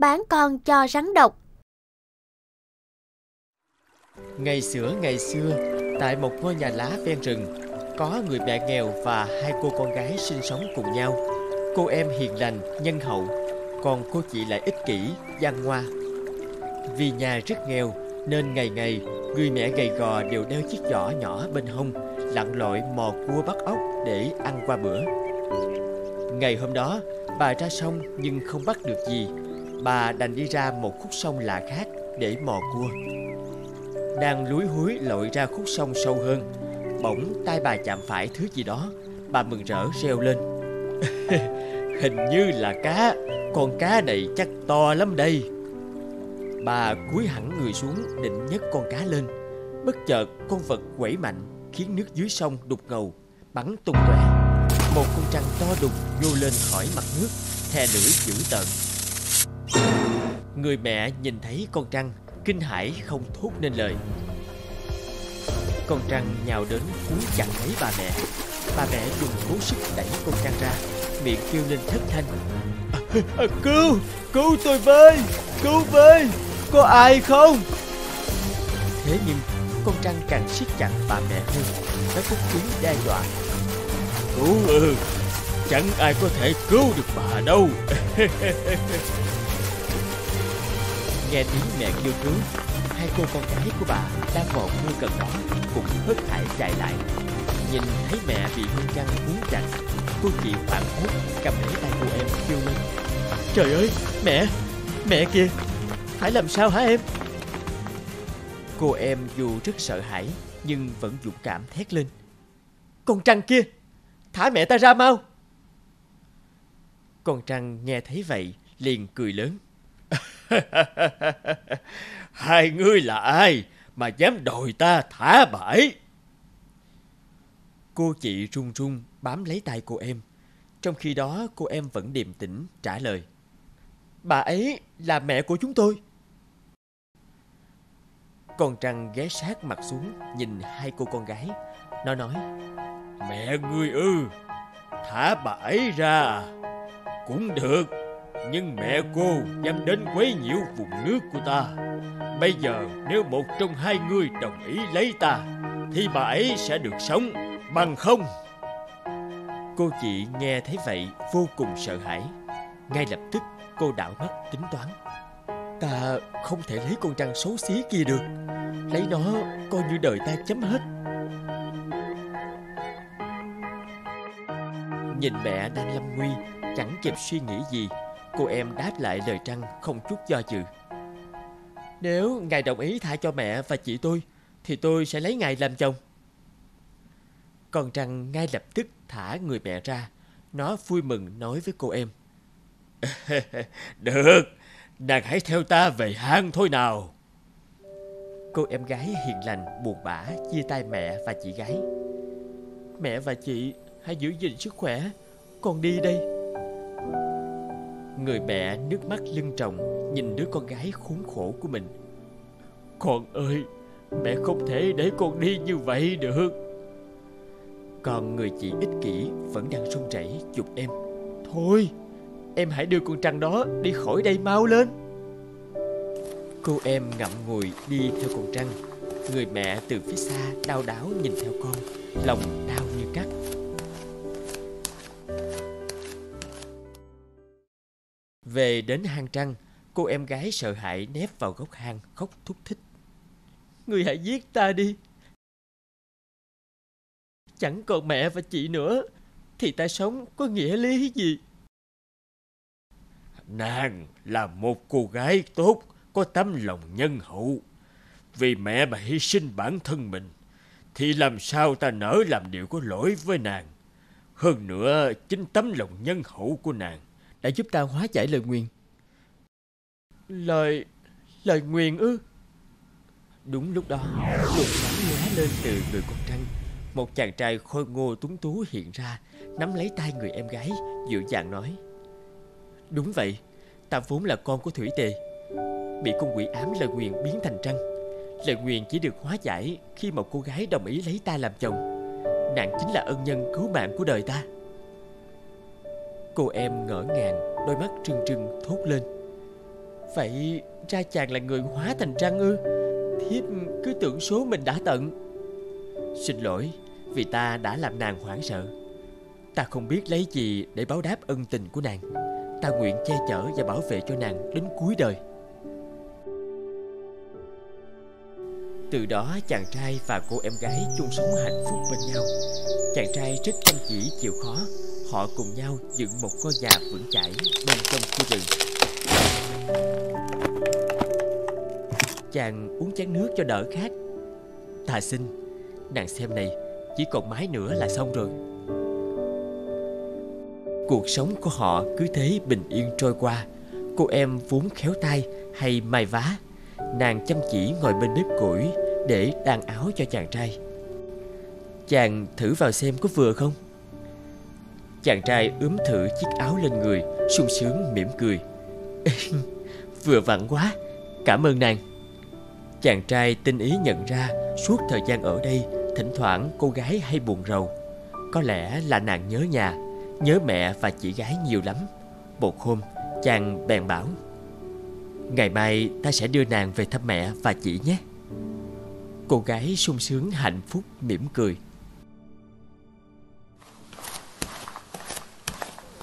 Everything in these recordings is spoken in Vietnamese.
Bán con cho rắn độc. Ngày xưa, tại một ngôi nhà lá ven rừng, có người mẹ nghèo và hai cô con gái sinh sống cùng nhau. Cô em hiền lành, nhân hậu, còn cô chị lại ích kỷ, gian ngoa. Vì nhà rất nghèo nên ngày ngày người mẹ gầy gò đều đeo chiếc giỏ nhỏ bên hông, lặn lội mò cua bắt ốc để ăn qua bữa. Ngày hôm đó, bà ra sông nhưng không bắt được gì. Bà đành đi ra một khúc sông lạ khác để mò cua. Đang lúi húi lội ra khúc sông sâu hơn, bỗng tay bà chạm phải thứ gì đó. Bà mừng rỡ reo lên hình như là cá, con cá này chắc to lắm đây. Bà cúi hẳn người xuống định nhấc con cá lên. Bất chợt con vật quẩy mạnh khiến nước dưới sông đục ngầu, bắn tung tóe. Một con trăn to đùng nhô lên khỏi mặt nước, thè lưỡi dữ tợn. Người mẹ nhìn thấy con trăn, kinh hãi không thốt nên lời. Con trăn nhào đến cuốn chặt lấy bà mẹ. Bà mẹ dùng cố sức đẩy con trăn ra, miệng kêu lên thất thanh: Cứu! Cứu tôi với! Cứu với! Có ai không? Thế nhưng con trăn càng siết chặt bà mẹ hơn. Nó cất tiếng đe dọa: Cứu! Chẳng ai có thể cứu được bà đâu. Nghe tiếng mẹ kêu cứu, hai cô con gái của bà đang mò cua gần đó cũng hớt hải chạy lại. Nhìn thấy mẹ bị con trăn cuốn chặt, cô chị hoảng hốt cầm lấy tay cô em kêu lên: Trời ơi, mẹ kìa, phải làm sao hả em? Cô em dù rất sợ hãi nhưng vẫn dũng cảm thét lên: Con trăn kia, thả mẹ ta ra mau! Con trăn nghe thấy vậy liền cười lớn: Hai ngươi là ai mà dám đòi ta thả bà ấy? Cô chị run run bám lấy tay cô em. Trong khi đó cô em vẫn điềm tĩnh trả lời: Bà ấy là mẹ của chúng tôi. Con trăn ghé sát mặt xuống nhìn hai cô con gái. Nó nói: Mẹ ngươi ư? Thả bà ấy ra cũng được, nhưng mẹ cô dám đến quấy nhiễu vùng nước của ta. Bây giờ nếu một trong hai ngươi đồng ý lấy ta thì bà ấy sẽ được sống, bằng không... Cô chị nghe thấy vậy vô cùng sợ hãi. Ngay lập tức cô đảo mắt tính toán: Ta không thể lấy con trăn xấu xí kia được, lấy nó coi như đời ta chấm hết. Nhìn mẹ đang lâm nguy, chẳng kịp suy nghĩ gì, cô em đáp lại lời trăn không chút do dự: Nếu ngài đồng ý tha cho mẹ và chị tôi thì tôi sẽ lấy ngài làm chồng. Con trăn ngay lập tức thả người mẹ ra. Nó vui mừng nói với cô em: Được, nàng hãy theo ta về hang thôi nào. Cô em gái hiền lành buồn bã chia tay mẹ và chị gái: Mẹ và chị hãy giữ gìn sức khỏe, con đi đây. Người mẹ nước mắt lưng tròng nhìn đứa con gái khốn khổ của mình: Con ơi, mẹ không thể để con đi như vậy được. Còn người chị ích kỷ vẫn đang run rẩy giục em: Thôi, em hãy đưa con trăn đó đi khỏi đây mau lên. Cô em ngậm ngùi đi theo con trăn. Người mẹ từ phía xa đau đáu nhìn theo con, lòng đau như cắt. Về đến hang trăn, cô em gái sợ hãi nép vào góc hang khóc thút thít: Ngươi hãy giết ta đi, chẳng còn mẹ và chị nữa thì ta sống có nghĩa lý gì. Nàng là một cô gái tốt, có tấm lòng nhân hậu. Vì mẹ bà hy sinh bản thân mình thì làm sao ta nỡ làm điều có lỗi với nàng. Hơn nữa, chính tấm lòng nhân hậu của nàng đã giúp ta hóa giải lời nguyền. Lời nguyền ư? Đúng lúc đó, luồng sáng lóe lên từ người con trăn. Một chàng trai khôi ngô tuấn tú hiện ra, nắm lấy tay người em gái, dịu dàng nói: Đúng vậy, ta vốn là con của Thủy Tề, bị con quỷ ám lời nguyền biến thành trăng. Lời nguyền chỉ được hóa giải khi một cô gái đồng ý lấy ta làm chồng. Nàng chính là ân nhân cứu mạng của đời ta. Cô em ngỡ ngàng, đôi mắt trừng trừng thốt lên: Vậy ra chàng là người hóa thành trăng ư? Thiếp cứ tưởng số mình đã tận. Xin lỗi vì ta đã làm nàng hoảng sợ. Ta không biết lấy gì để báo đáp ân tình của nàng. Ta nguyện che chở và bảo vệ cho nàng đến cuối đời. Từ đó chàng trai và cô em gái chung sống hạnh phúc bên nhau. Chàng trai rất chăm chỉ chịu khó. Họ cùng nhau dựng một ngôi nhà vững chãi bên trong khu rừng. Chàng uống chén nước cho đỡ khát. Ta xin, nàng xem này, chỉ còn mái nữa là xong rồi. Cuộc sống của họ cứ thế bình yên trôi qua. Cô em vốn khéo tay hay may vá. Nàng chăm chỉ ngồi bên bếp củi để đan áo cho chàng trai. Chàng thử vào xem có vừa không. Chàng trai ướm thử chiếc áo lên người, sung sướng mỉm cười. Vừa vặn quá, cảm ơn nàng. Chàng trai tinh ý nhận ra suốt thời gian ở đây, thỉnh thoảng cô gái hay buồn rầu. Có lẽ là nàng nhớ nhà, nhớ mẹ và chị gái nhiều lắm. Một hôm, chàng bèn bảo: ngày mai ta sẽ đưa nàng về thăm mẹ và chị nhé. Cô gái sung sướng hạnh phúc mỉm cười.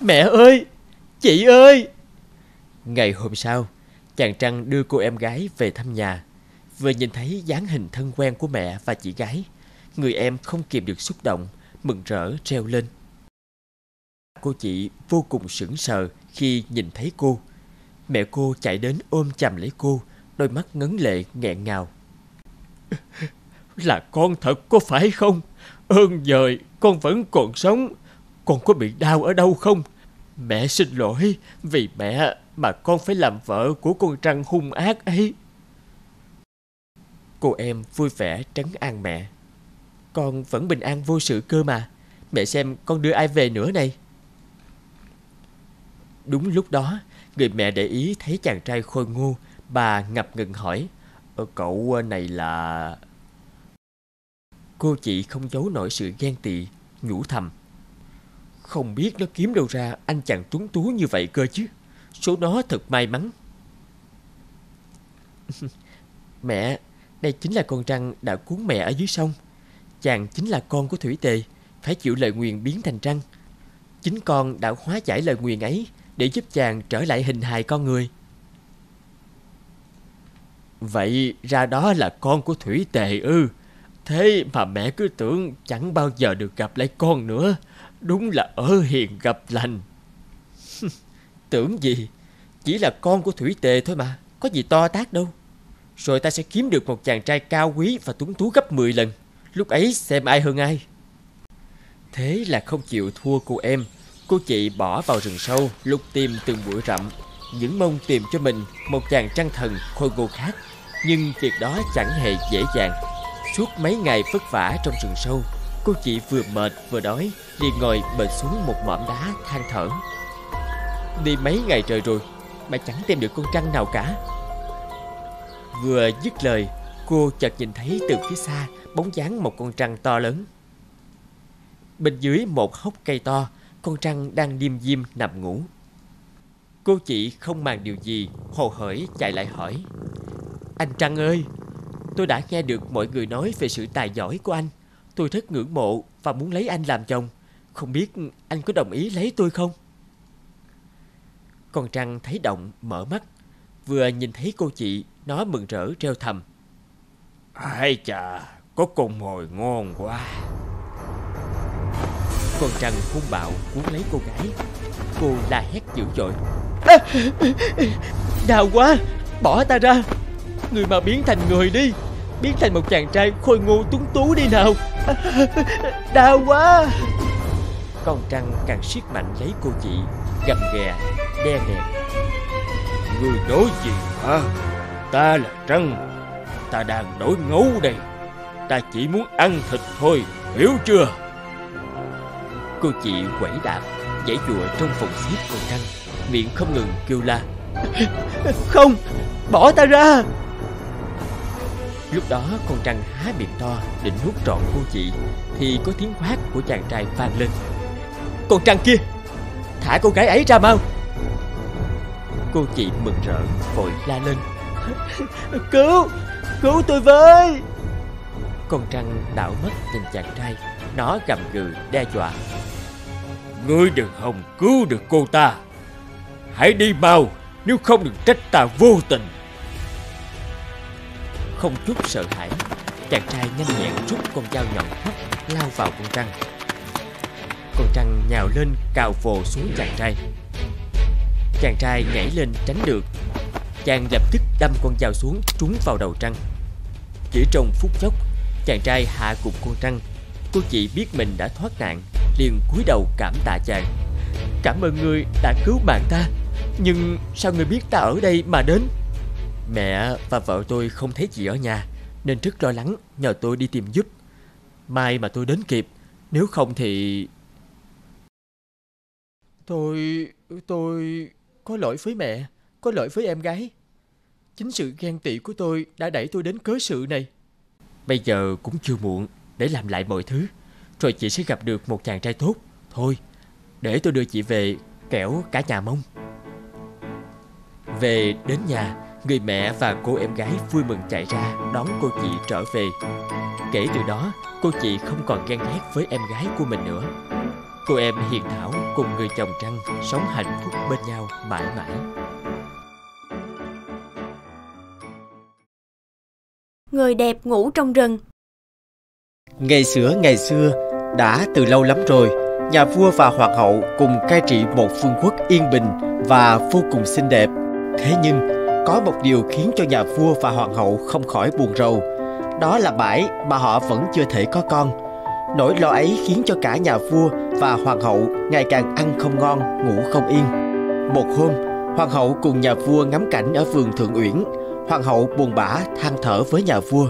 Mẹ ơi! Chị ơi! Ngày hôm sau, chàng Trăng đưa cô em gái về thăm nhà. Vừa nhìn thấy dáng hình thân quen của mẹ và chị gái, người em không kìm được xúc động, mừng rỡ reo lên. Cô chị vô cùng sững sờ khi nhìn thấy cô. Mẹ cô chạy đến ôm chầm lấy cô, đôi mắt ngấn lệ nghẹn ngào. Là con thật có phải không? Ơn giời, con vẫn còn sống. Con có bị đau ở đâu không? Mẹ xin lỗi, vì mẹ mà con phải làm vợ của con Trăng hung ác ấy. Cô em vui vẻ trấn an mẹ. Con vẫn bình an vô sự cơ mà. Mẹ xem con đưa ai về nữa này. Đúng lúc đó, người mẹ để ý thấy chàng trai khôi ngô. Bà ngập ngừng hỏi: cậu này là... Cô chị không giấu nổi sự ghen tị, nhủ thầm: không biết nó kiếm đâu ra anh chàng tuấn tú như vậy cơ chứ. Số nó thật may mắn. Mẹ, đây chính là con Trăng đã cuốn mẹ ở dưới sông. Chàng chính là con của Thủy Tề, phải chịu lời nguyền biến thành trăng. Chính con đã hóa giải lời nguyền ấy để giúp chàng trở lại hình hài con người. Vậy ra đó là con của Thủy Tề ư? Thế mà mẹ cứ tưởng chẳng bao giờ được gặp lại con nữa. Đúng là ở hiền gặp lành. Tưởng gì, chỉ là con của Thủy Tề thôi mà, có gì to tát đâu. Rồi ta sẽ kiếm được một chàng trai cao quý và tuấn tú gấp 10 lần. Lúc ấy xem ai hơn ai. Thế là không chịu thua cô em, cô chị bỏ vào rừng sâu, lục tìm từng bụi rậm, những mong tìm cho mình một chàng Trăng thần khôi ngô khác. Nhưng việc đó chẳng hề dễ dàng. Suốt mấy ngày vất vả trong rừng sâu, cô chị vừa mệt vừa đói, liền ngồi bệt xuống một mỏm đá than thở. Đi mấy ngày trời rồi mà chẳng tìm được con Trăng nào cả. Vừa dứt lời, cô chợt nhìn thấy từ phía xa bóng dáng một con Trăng to lớn. Bên dưới một hốc cây to, con Trăng đang điềm diêm nằm ngủ. Cô chị không màng điều gì, hồ hởi chạy lại hỏi: anh Trăng ơi, tôi đã nghe được mọi người nói về sự tài giỏi của anh. Tôi rất ngưỡng mộ và muốn lấy anh làm chồng. Không biết anh có đồng ý lấy tôi không? Con Trăng thấy động mở mắt. Vừa nhìn thấy cô chị, nó mừng rỡ reo thầm: ai chà, có con mồi ngon quá. Con Trăng hung bạo cuốn lấy cô gái. Cô la hét dữ dội: đau quá, bỏ ta ra. Người mà biến thành người đi, biến thành một chàng trai khôi ngô tuấn tú đi nào. Đau quá. Con Trăng càng siết mạnh lấy cô chị, gầm ghè, đe dọa: người nói gì hả? Ta là Trăng, ta đang đói ngấu đây. Ta chỉ muốn ăn thịt thôi, hiểu chưa? Cô chị quẩy đạp, giãy giụa trong phòng xiết con Trăng, miệng không ngừng kêu la: không, bỏ ta ra. Lúc đó con Trăng há miệng to định nuốt trọn cô chị, thì có tiếng quát của chàng trai vang lên: con Trăng kia, thả cô gái ấy ra mau. Cô chị mừng rỡ vội la lên: Cứu, cứu tôi với! Con trăng đảo mắt nhìn chàng trai, nó gầm gừ đe dọa: Ngươi đừng hòng cứu được cô ta, hãy đi mau, nếu không đừng trách ta vô tình. Không chút sợ hãi, chàng trai nhanh nhẹn rút con dao nhọn hoắt lao vào con trăng. Con trăng nhào lên cào vồ xuống chàng trai. Chàng trai nhảy lên tránh được. Chàng lập tức đâm con dao xuống trúng vào đầu trăng. Chỉ trong phút chốc, chàng trai hạ gục con trăng. Cô chị biết mình đã thoát nạn, liền cúi đầu cảm tạ chàng: Cảm ơn ngươi đã cứu mạng ta, nhưng sao ngươi biết ta ở đây mà đến? Mẹ và vợ tôi không thấy chị ở nhà nên rất lo lắng, nhờ tôi đi tìm giúp. May mà tôi đến kịp, nếu không thì... Tôi có lỗi với mẹ, có lỗi với em gái. Chính sự ghen tị của tôi đã đẩy tôi đến cớ sự này. Bây giờ cũng chưa muộn để làm lại mọi thứ, rồi chị sẽ gặp được một chàng trai tốt. Thôi, để tôi đưa chị về, kẻo cả nhà mong. Về đến nhà, người mẹ và cô em gái vui mừng chạy ra đón cô chị trở về. Kể từ đó, cô chị không còn ghen ghét với em gái của mình nữa. Cô em hiền thảo cùng người chồng trăng sống hạnh phúc bên nhau mãi mãi. Người đẹp ngủ trong rừng. Ngày xưa, đã từ lâu lắm rồi, nhà vua và hoàng hậu cùng cai trị một vương quốc yên bình và vô cùng xinh đẹp. Thế nhưng, có một điều khiến cho nhà vua và hoàng hậu không khỏi buồn rầu. Đó là mãi mà họ vẫn chưa thể có con. Nỗi lo ấy khiến cho cả nhà vua và hoàng hậu ngày càng ăn không ngon, ngủ không yên. Một hôm, hoàng hậu cùng nhà vua ngắm cảnh ở vườn Thượng Uyển. Hoàng hậu buồn bã than thở với nhà vua: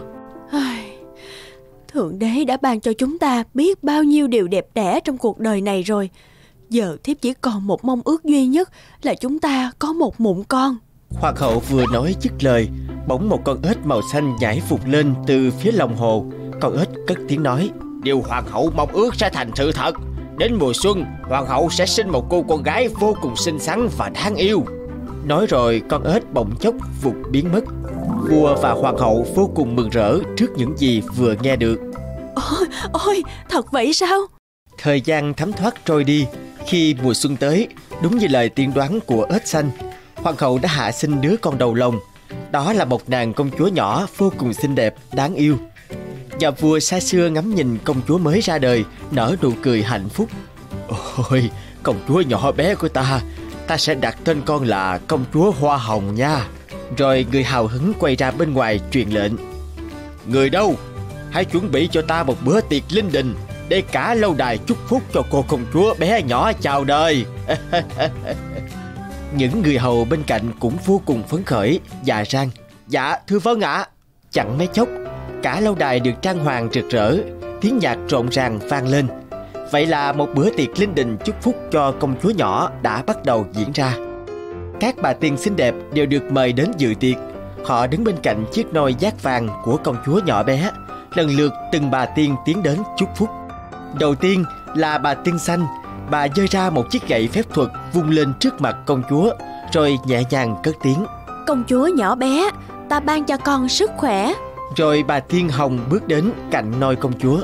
Thượng đế đã ban cho chúng ta biết bao nhiêu điều đẹp đẽ trong cuộc đời này rồi. Giờ thiếp chỉ còn một mong ước duy nhất là chúng ta có một mụn con. Hoàng hậu vừa nói dứt lời, bỗng một con ếch màu xanh nhảy vụt lên từ phía lòng hồ. Con ếch cất tiếng nói: Điều hoàng hậu mong ước sẽ thành sự thật. Đến mùa xuân, hoàng hậu sẽ sinh một cô con gái vô cùng xinh xắn và đáng yêu. Nói rồi con ếch bỗng chốc vụt biến mất. Vua và hoàng hậu vô cùng mừng rỡ trước những gì vừa nghe được. Ôi, thật vậy sao? Thời gian thấm thoát trôi đi. Khi mùa xuân tới, đúng như lời tiên đoán của ếch xanh, hoàng hậu đã hạ sinh đứa con đầu lòng. Đó là một nàng công chúa nhỏ vô cùng xinh đẹp, đáng yêu. Nhà vua xa xưa ngắm nhìn công chúa mới ra đời, nở nụ cười hạnh phúc. Ôi, công chúa nhỏ bé của ta, ta sẽ đặt tên con là công chúa Hoa Hồng nha. Rồi người hào hứng quay ra bên ngoài truyền lệnh: Người đâu, hãy chuẩn bị cho ta một bữa tiệc linh đình để cả lâu đài chúc phúc cho cô công chúa bé nhỏ chào đời. Những người hầu bên cạnh cũng vô cùng phấn khởi và rang: Dạ thưa vâng ạ. Chẳng mấy chốc, cả lâu đài được trang hoàng rực rỡ, tiếng nhạc rộn ràng vang lên. Vậy là một bữa tiệc linh đình chúc phúc cho công chúa nhỏ đã bắt đầu diễn ra. Các bà tiên xinh đẹp đều được mời đến dự tiệc. Họ đứng bên cạnh chiếc nôi dát vàng của công chúa nhỏ bé. Lần lượt từng bà tiên tiến đến chúc phúc. Đầu tiên là bà tiên xanh. Bà giơ ra một chiếc gậy phép thuật vung lên trước mặt công chúa, rồi nhẹ nhàng cất tiếng: Công chúa nhỏ bé, ta ban cho con sức khỏe. Rồi bà tiên hồng bước đến cạnh nôi công chúa: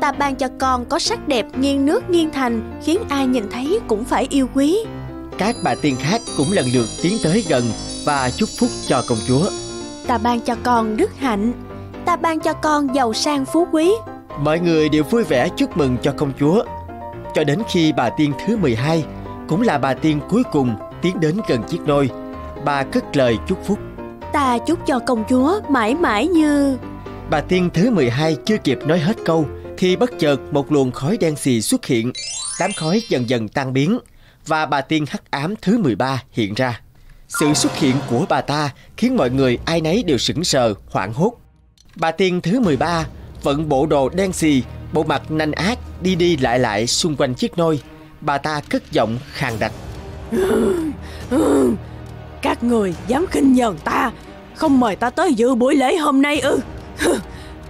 Ta ban cho con có sắc đẹp nghiêng nước nghiêng thành, khiến ai nhìn thấy cũng phải yêu quý. Các bà tiên khác cũng lần lượt tiến tới gần và chúc phúc cho công chúa: Ta ban cho con đức hạnh, ta ban cho con giàu sang phú quý. Mọi người đều vui vẻ chúc mừng cho công chúa. Cho đến khi bà tiên thứ 12, cũng là bà tiên cuối cùng, tiến đến gần chiếc nôi. Bà cất lời chúc phúc: Ta chúc cho công chúa mãi mãi như... Bà tiên thứ 12 chưa kịp nói hết câu thì bất chợt một luồng khói đen xì xuất hiện. Đám khói dần dần tan biến và bà tiên hắc ám thứ 13 hiện ra. Sự xuất hiện của bà ta khiến mọi người ai nấy đều sững sờ, hoảng hốt. Bà tiên thứ 13 vận bộ đồ đen xì, bộ mặt nanh ác, đi đi lại lại xung quanh chiếc nôi. Bà ta cất giọng khàn đặc: Các người dám khinh nhờn ta, không mời ta tới dự buổi lễ hôm nay ư?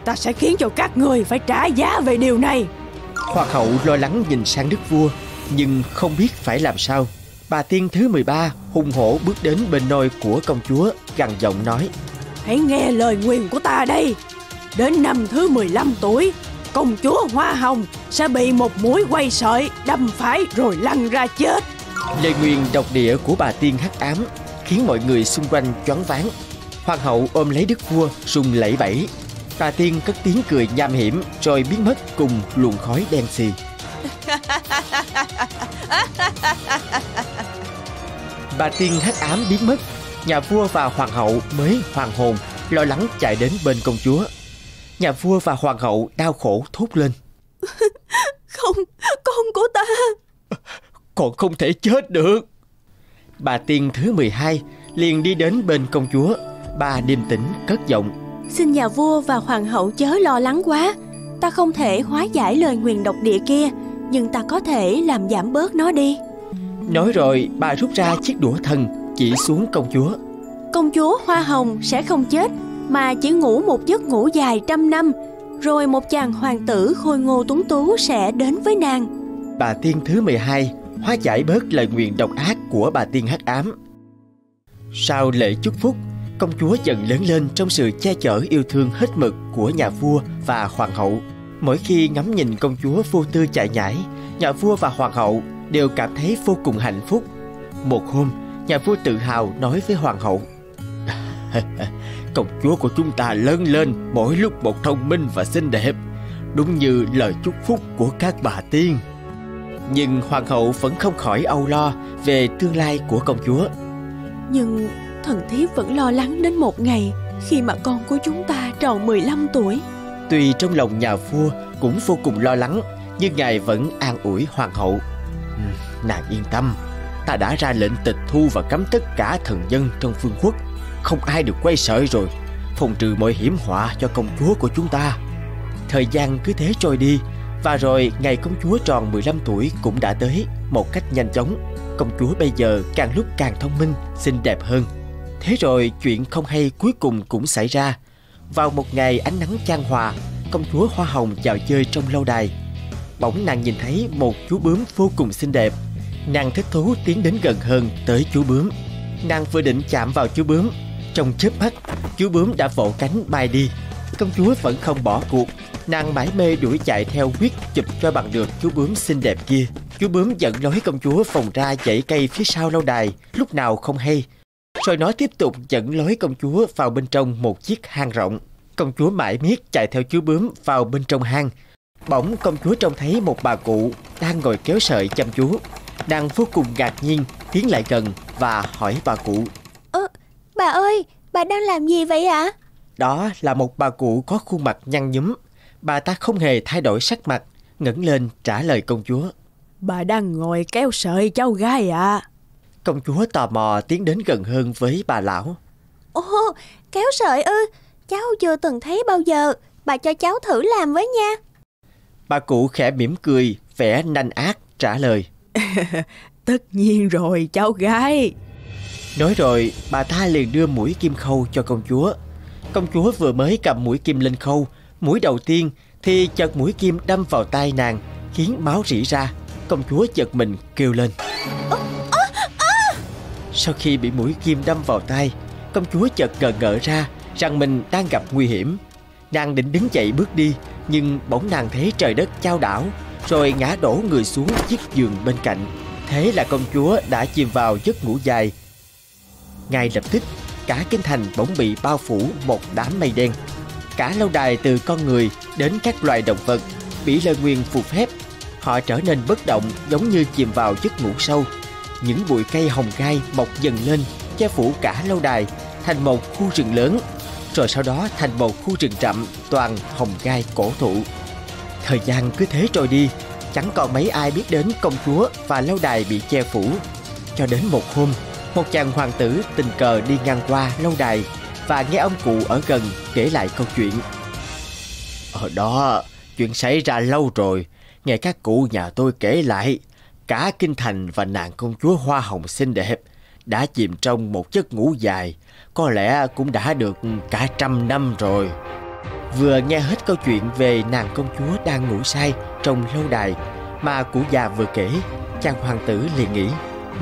Ta sẽ khiến cho các người phải trả giá về điều này. Hoàng hậu lo lắng nhìn sang đức vua, nhưng không biết phải làm sao. Bà tiên thứ 13 hùng hổ bước đến bên nôi của công chúa, gằn giọng nói: Hãy nghe lời nguyền của ta đây. Đến năm thứ 15 tuổi, công chúa Hoa Hồng sẽ bị một mũi quay sợi đâm phải rồi lăn ra chết. Lời nguyền độc địa của bà tiên hắc ám khiến mọi người xung quanh choáng váng. Hoàng hậu ôm lấy đức vua run lẩy bẩy. Bà tiên cất tiếng cười nham hiểm rồi biến mất cùng luồng khói đen xì. Bà tiên hắc ám biến mất, nhà vua và hoàng hậu mới hoàn hồn, lo lắng chạy đến bên công chúa. Nhà vua và hoàng hậu đau khổ thốt lên: Không, con của ta còn không thể chết được. Bà tiên thứ 12 liền đi đến bên công chúa. Bà điềm tĩnh cất giọng: Xin nhà vua và hoàng hậu chớ lo lắng quá. Ta không thể hóa giải lời nguyền độc địa kia, nhưng ta có thể làm giảm bớt nó đi. Nói rồi bà rút ra chiếc đũa thần, chỉ xuống công chúa. Công chúa Hoa Hồng sẽ không chết, mà chỉ ngủ một giấc ngủ dài 100 năm. Rồi một chàng hoàng tử khôi ngô tuấn tú sẽ đến với nàng. Bà tiên thứ 12 hóa giải bớt lời nguyền độc ác của bà tiên hắc ám. Sau lễ chúc phúc, công chúa dần lớn lên trong sự che chở yêu thương hết mực của nhà vua và hoàng hậu. Mỗi khi ngắm nhìn công chúa vô tư chạy nhảy, nhà vua và hoàng hậu đều cảm thấy vô cùng hạnh phúc. Một hôm, nhà vua tự hào nói với hoàng hậu: Công chúa của chúng ta lớn lên mỗi lúc một thông minh và xinh đẹp, đúng như lời chúc phúc của các bà tiên. Nhưng hoàng hậu vẫn không khỏi âu lo về tương lai của công chúa. Nhưng thần thiếp vẫn lo lắng đến một ngày khi mà con của chúng ta tròn 15 tuổi. Tuy trong lòng nhà vua cũng vô cùng lo lắng, nhưng ngài vẫn an ủi hoàng hậu: Nàng yên tâm, ta đã ra lệnh tịch thu và cấm tất cả thần dân trong vương quốc. Không ai được quay sợi rồi, phòng trừ mọi hiểm họa cho công chúa của chúng ta. Thời gian cứ thế trôi đi, và rồi ngày công chúa tròn 15 tuổi cũng đã tới một cách nhanh chóng. Công chúa bây giờ càng lúc càng thông minh, xinh đẹp hơn. Thế rồi chuyện không hay cuối cùng cũng xảy ra. Vào một ngày ánh nắng chan hòa, công chúa Hoa Hồng dạo chơi trong lâu đài. Bỗng nàng nhìn thấy một chú bướm vô cùng xinh đẹp. Nàng thích thú tiến đến gần hơn tới chú bướm. Nàng vừa định chạm vào chú bướm, trong chớp mắt chú bướm đã vỗ cánh bay đi. Công chúa vẫn không bỏ cuộc, nàng mải mê đuổi chạy theo, quyết chụp cho bằng được chú bướm xinh đẹp kia. Chú bướm dẫn lối công chúa vòng ra dãy cây phía sau lâu đài lúc nào không hay. Rồi nó tiếp tục dẫn lối công chúa vào bên trong một chiếc hang rộng. Công chúa mãi miết chạy theo chú bướm vào bên trong hang. Bỗng công chúa trông thấy một bà cụ đang ngồi kéo sợi chăm chú. Nàng vô cùng ngạc nhiên tiến lại gần và hỏi bà cụ: Bà ơi, bà đang làm gì vậy ạ? Đó là một bà cụ có khuôn mặt nhăn nhúm. Bà ta không hề thay đổi sắc mặt, ngẩng lên trả lời công chúa: Bà đang ngồi kéo sợi cháu gái ạ. Công chúa tò mò tiến đến gần hơn với bà lão. Ồ, kéo sợi ư? Cháu chưa từng thấy bao giờ. Bà cho cháu thử làm với nha. Bà cụ khẽ mỉm cười, vẻ nanh ác trả lời: Tất nhiên rồi cháu gái. Nói rồi bà ta liền đưa mũi kim khâu cho công chúa. Công chúa vừa mới cầm mũi kim lên khâu mũi đầu tiên thì chợt mũi kim đâm vào tai nàng, khiến máu rỉ ra. Công chúa giật mình kêu lên. Sau khi bị mũi kim đâm vào tai, công chúa chợt ngờ ngỡ ra rằng mình đang gặp nguy hiểm. Nàng định đứng dậy bước đi, nhưng bỗng nàng thấy trời đất chao đảo, rồi ngã đổ người xuống chiếc giường bên cạnh. Thế là công chúa đã chìm vào giấc ngủ dài. Ngay lập tức, cả kinh thành bỗng bị bao phủ một đám mây đen. Cả lâu đài từ con người đến các loài động vật bị lời nguyền phù phép. Họ trở nên bất động giống như chìm vào giấc ngủ sâu. Những bụi cây hồng gai mọc dần lên, che phủ cả lâu đài, thành một khu rừng lớn. Rồi sau đó thành một khu rừng rậm toàn hồng gai cổ thụ. Thời gian cứ thế trôi đi, chẳng còn mấy ai biết đến công chúa và lâu đài bị che phủ. Cho đến một hôm, một chàng hoàng tử tình cờ đi ngang qua lâu đài và nghe ông cụ ở gần kể lại câu chuyện. Ở đó, chuyện xảy ra lâu rồi, nghe các cụ nhà tôi kể lại, cả kinh thành và nàng công chúa Hoa Hồng xinh đẹp đã chìm trong một giấc ngủ dài, có lẽ cũng đã được cả 100 năm rồi. Vừa nghe hết câu chuyện về nàng công chúa đang ngủ say trong lâu đài mà cụ già vừa kể, chàng hoàng tử liền nghĩ: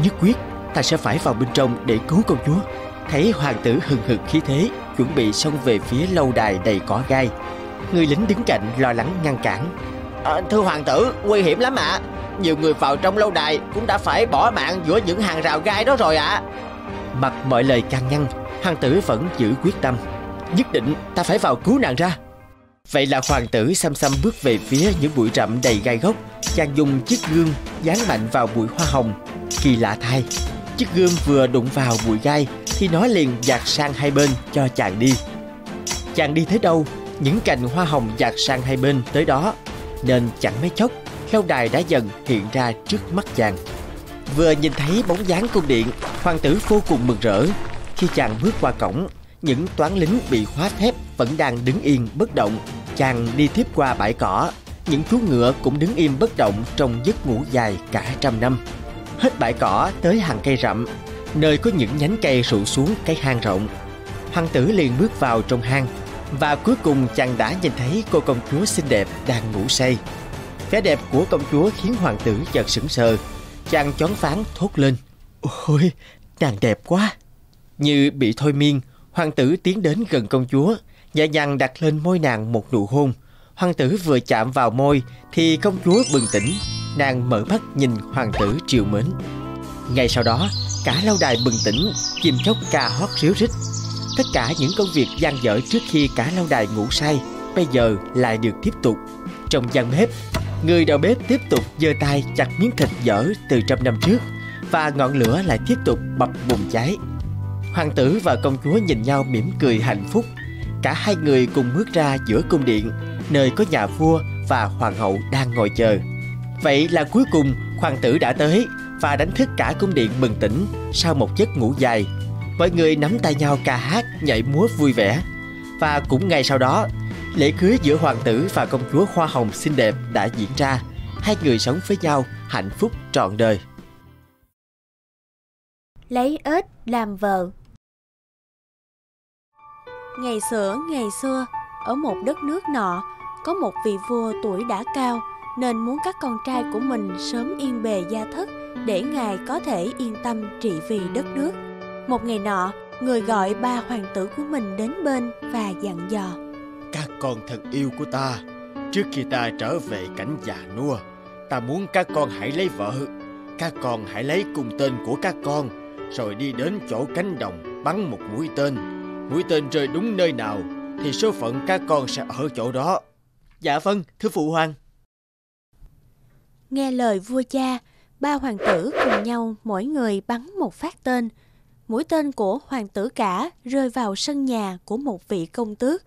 Nhất quyết ta sẽ phải vào bên trong để cứu công chúa. Thấy hoàng tử hừng hực khí thế, chuẩn bị xông về phía lâu đài đầy cỏ gai, người lính đứng cạnh lo lắng ngăn cản. Thưa hoàng tử, nguy hiểm lắm ạ. Nhiều người vào trong lâu đài cũng đã phải bỏ mạng giữa những hàng rào gai đó rồi ạ. Mặc mọi lời can ngăn, hoàng tử vẫn giữ quyết tâm. Nhất định ta phải vào cứu nàng ra. Vậy là hoàng tử xăm xăm bước về phía những bụi rậm đầy gai góc. Chàng dùng chiếc gươm dán mạnh vào bụi hoa hồng. Kỳ lạ thay, chiếc gươm vừa đụng vào bụi gai thì nó liền dạt sang hai bên cho chàng đi. Chàng đi tới đâu, những cành hoa hồng dạt sang hai bên tới đó, nên chẳng mấy chốc lâu đài đã dần hiện ra trước mắt chàng. Vừa nhìn thấy bóng dáng cung điện, hoàng tử vô cùng mừng rỡ. Khi chàng bước qua cổng, những toán lính bị khóa thép vẫn đang đứng yên bất động. Chàng đi tiếp qua bãi cỏ, những chú ngựa cũng đứng im bất động trong giấc ngủ dài cả trăm năm. Hết bãi cỏ tới hàng cây rậm, nơi có những nhánh cây rụ xuống cái hang rộng. Hoàng tử liền bước vào trong hang, và cuối cùng chàng đã nhìn thấy cô công chúa xinh đẹp đang ngủ say. Vẻ đẹp của công chúa khiến hoàng tử chợt sững sờ. Chàng choáng váng thốt lên: "Ôi, nàng đẹp quá!" Như bị thôi miên, hoàng tử tiến đến gần công chúa, nhẹ nhàng đặt lên môi nàng một nụ hôn. Hoàng tử vừa chạm vào môi thì công chúa bừng tỉnh. Nàng mở mắt nhìn hoàng tử trìu mến. Ngay sau đó, cả lâu đài bừng tỉnh, chim chóc ca hót ríu rít. Tất cả những công việc dang dở trước khi cả lâu đài ngủ say bây giờ lại được tiếp tục. Trong gian bếp, người đầu bếp tiếp tục giơ tay chặt miếng thịt dở từ trăm năm trước, và ngọn lửa lại tiếp tục bập bùng cháy. Hoàng tử và công chúa nhìn nhau mỉm cười hạnh phúc. Cả hai người cùng bước ra giữa cung điện, nơi có nhà vua và hoàng hậu đang ngồi chờ. Vậy là cuối cùng hoàng tử đã tới và đánh thức cả cung điện bừng tỉnh sau một giấc ngủ dài. Mọi người nắm tay nhau ca hát, nhảy múa vui vẻ. Và cũng ngay sau đó, lễ cưới giữa hoàng tử và công chúa hoa hồng xinh đẹp đã diễn ra. Hai người sống với nhau hạnh phúc trọn đời. Lấy ếch làm vợ. Ngày xưa, ở một đất nước nọ, có một vị vua tuổi đã cao nên muốn các con trai của mình sớm yên bề gia thất để ngài có thể yên tâm trị vì đất nước. Một ngày nọ, người gọi ba hoàng tử của mình đến bên và dặn dò: Các con thật yêu của ta, trước khi ta trở về cảnh già nua, ta muốn các con hãy lấy vợ. Các con hãy lấy cùng tên của các con, rồi đi đến chỗ cánh đồng bắn một mũi tên. Mũi tên rơi đúng nơi nào thì số phận các con sẽ ở chỗ đó. Dạ vâng, thưa phụ hoàng. Nghe lời vua cha, ba hoàng tử cùng nhau mỗi người bắn một phát tên. Mũi tên của hoàng tử cả rơi vào sân nhà của một vị công tước.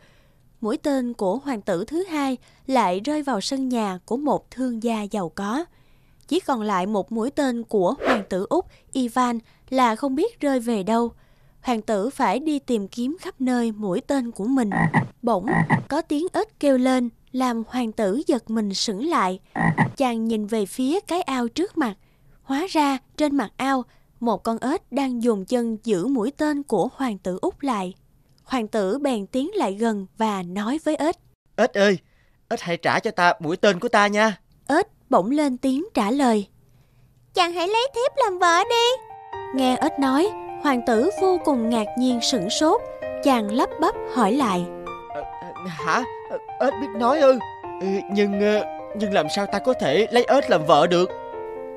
Mũi tên của hoàng tử thứ hai lại rơi vào sân nhà của một thương gia giàu có. Chỉ còn lại một mũi tên của hoàng tử Úc Ivan là không biết rơi về đâu. Hoàng tử phải đi tìm kiếm khắp nơi mũi tên của mình. Bỗng có tiếng ếch kêu lên làm hoàng tử giật mình sững lại. Chàng nhìn về phía cái ao trước mặt. Hóa ra trên mặt ao, một con ếch đang dùng chân giữ mũi tên của hoàng tử Úc lại. Hoàng tử bèn tiến lại gần và nói với ếch: Ếch ơi, ếch hãy trả cho ta mũi tên của ta nha. Ếch bỗng lên tiếng trả lời: Chàng hãy lấy thiếp làm vợ đi. Nghe ếch nói, hoàng tử vô cùng ngạc nhiên sửng sốt. Chàng lắp bắp hỏi lại: Hả? Ếch biết nói ư? Nhưng làm sao ta có thể lấy ếch làm vợ được?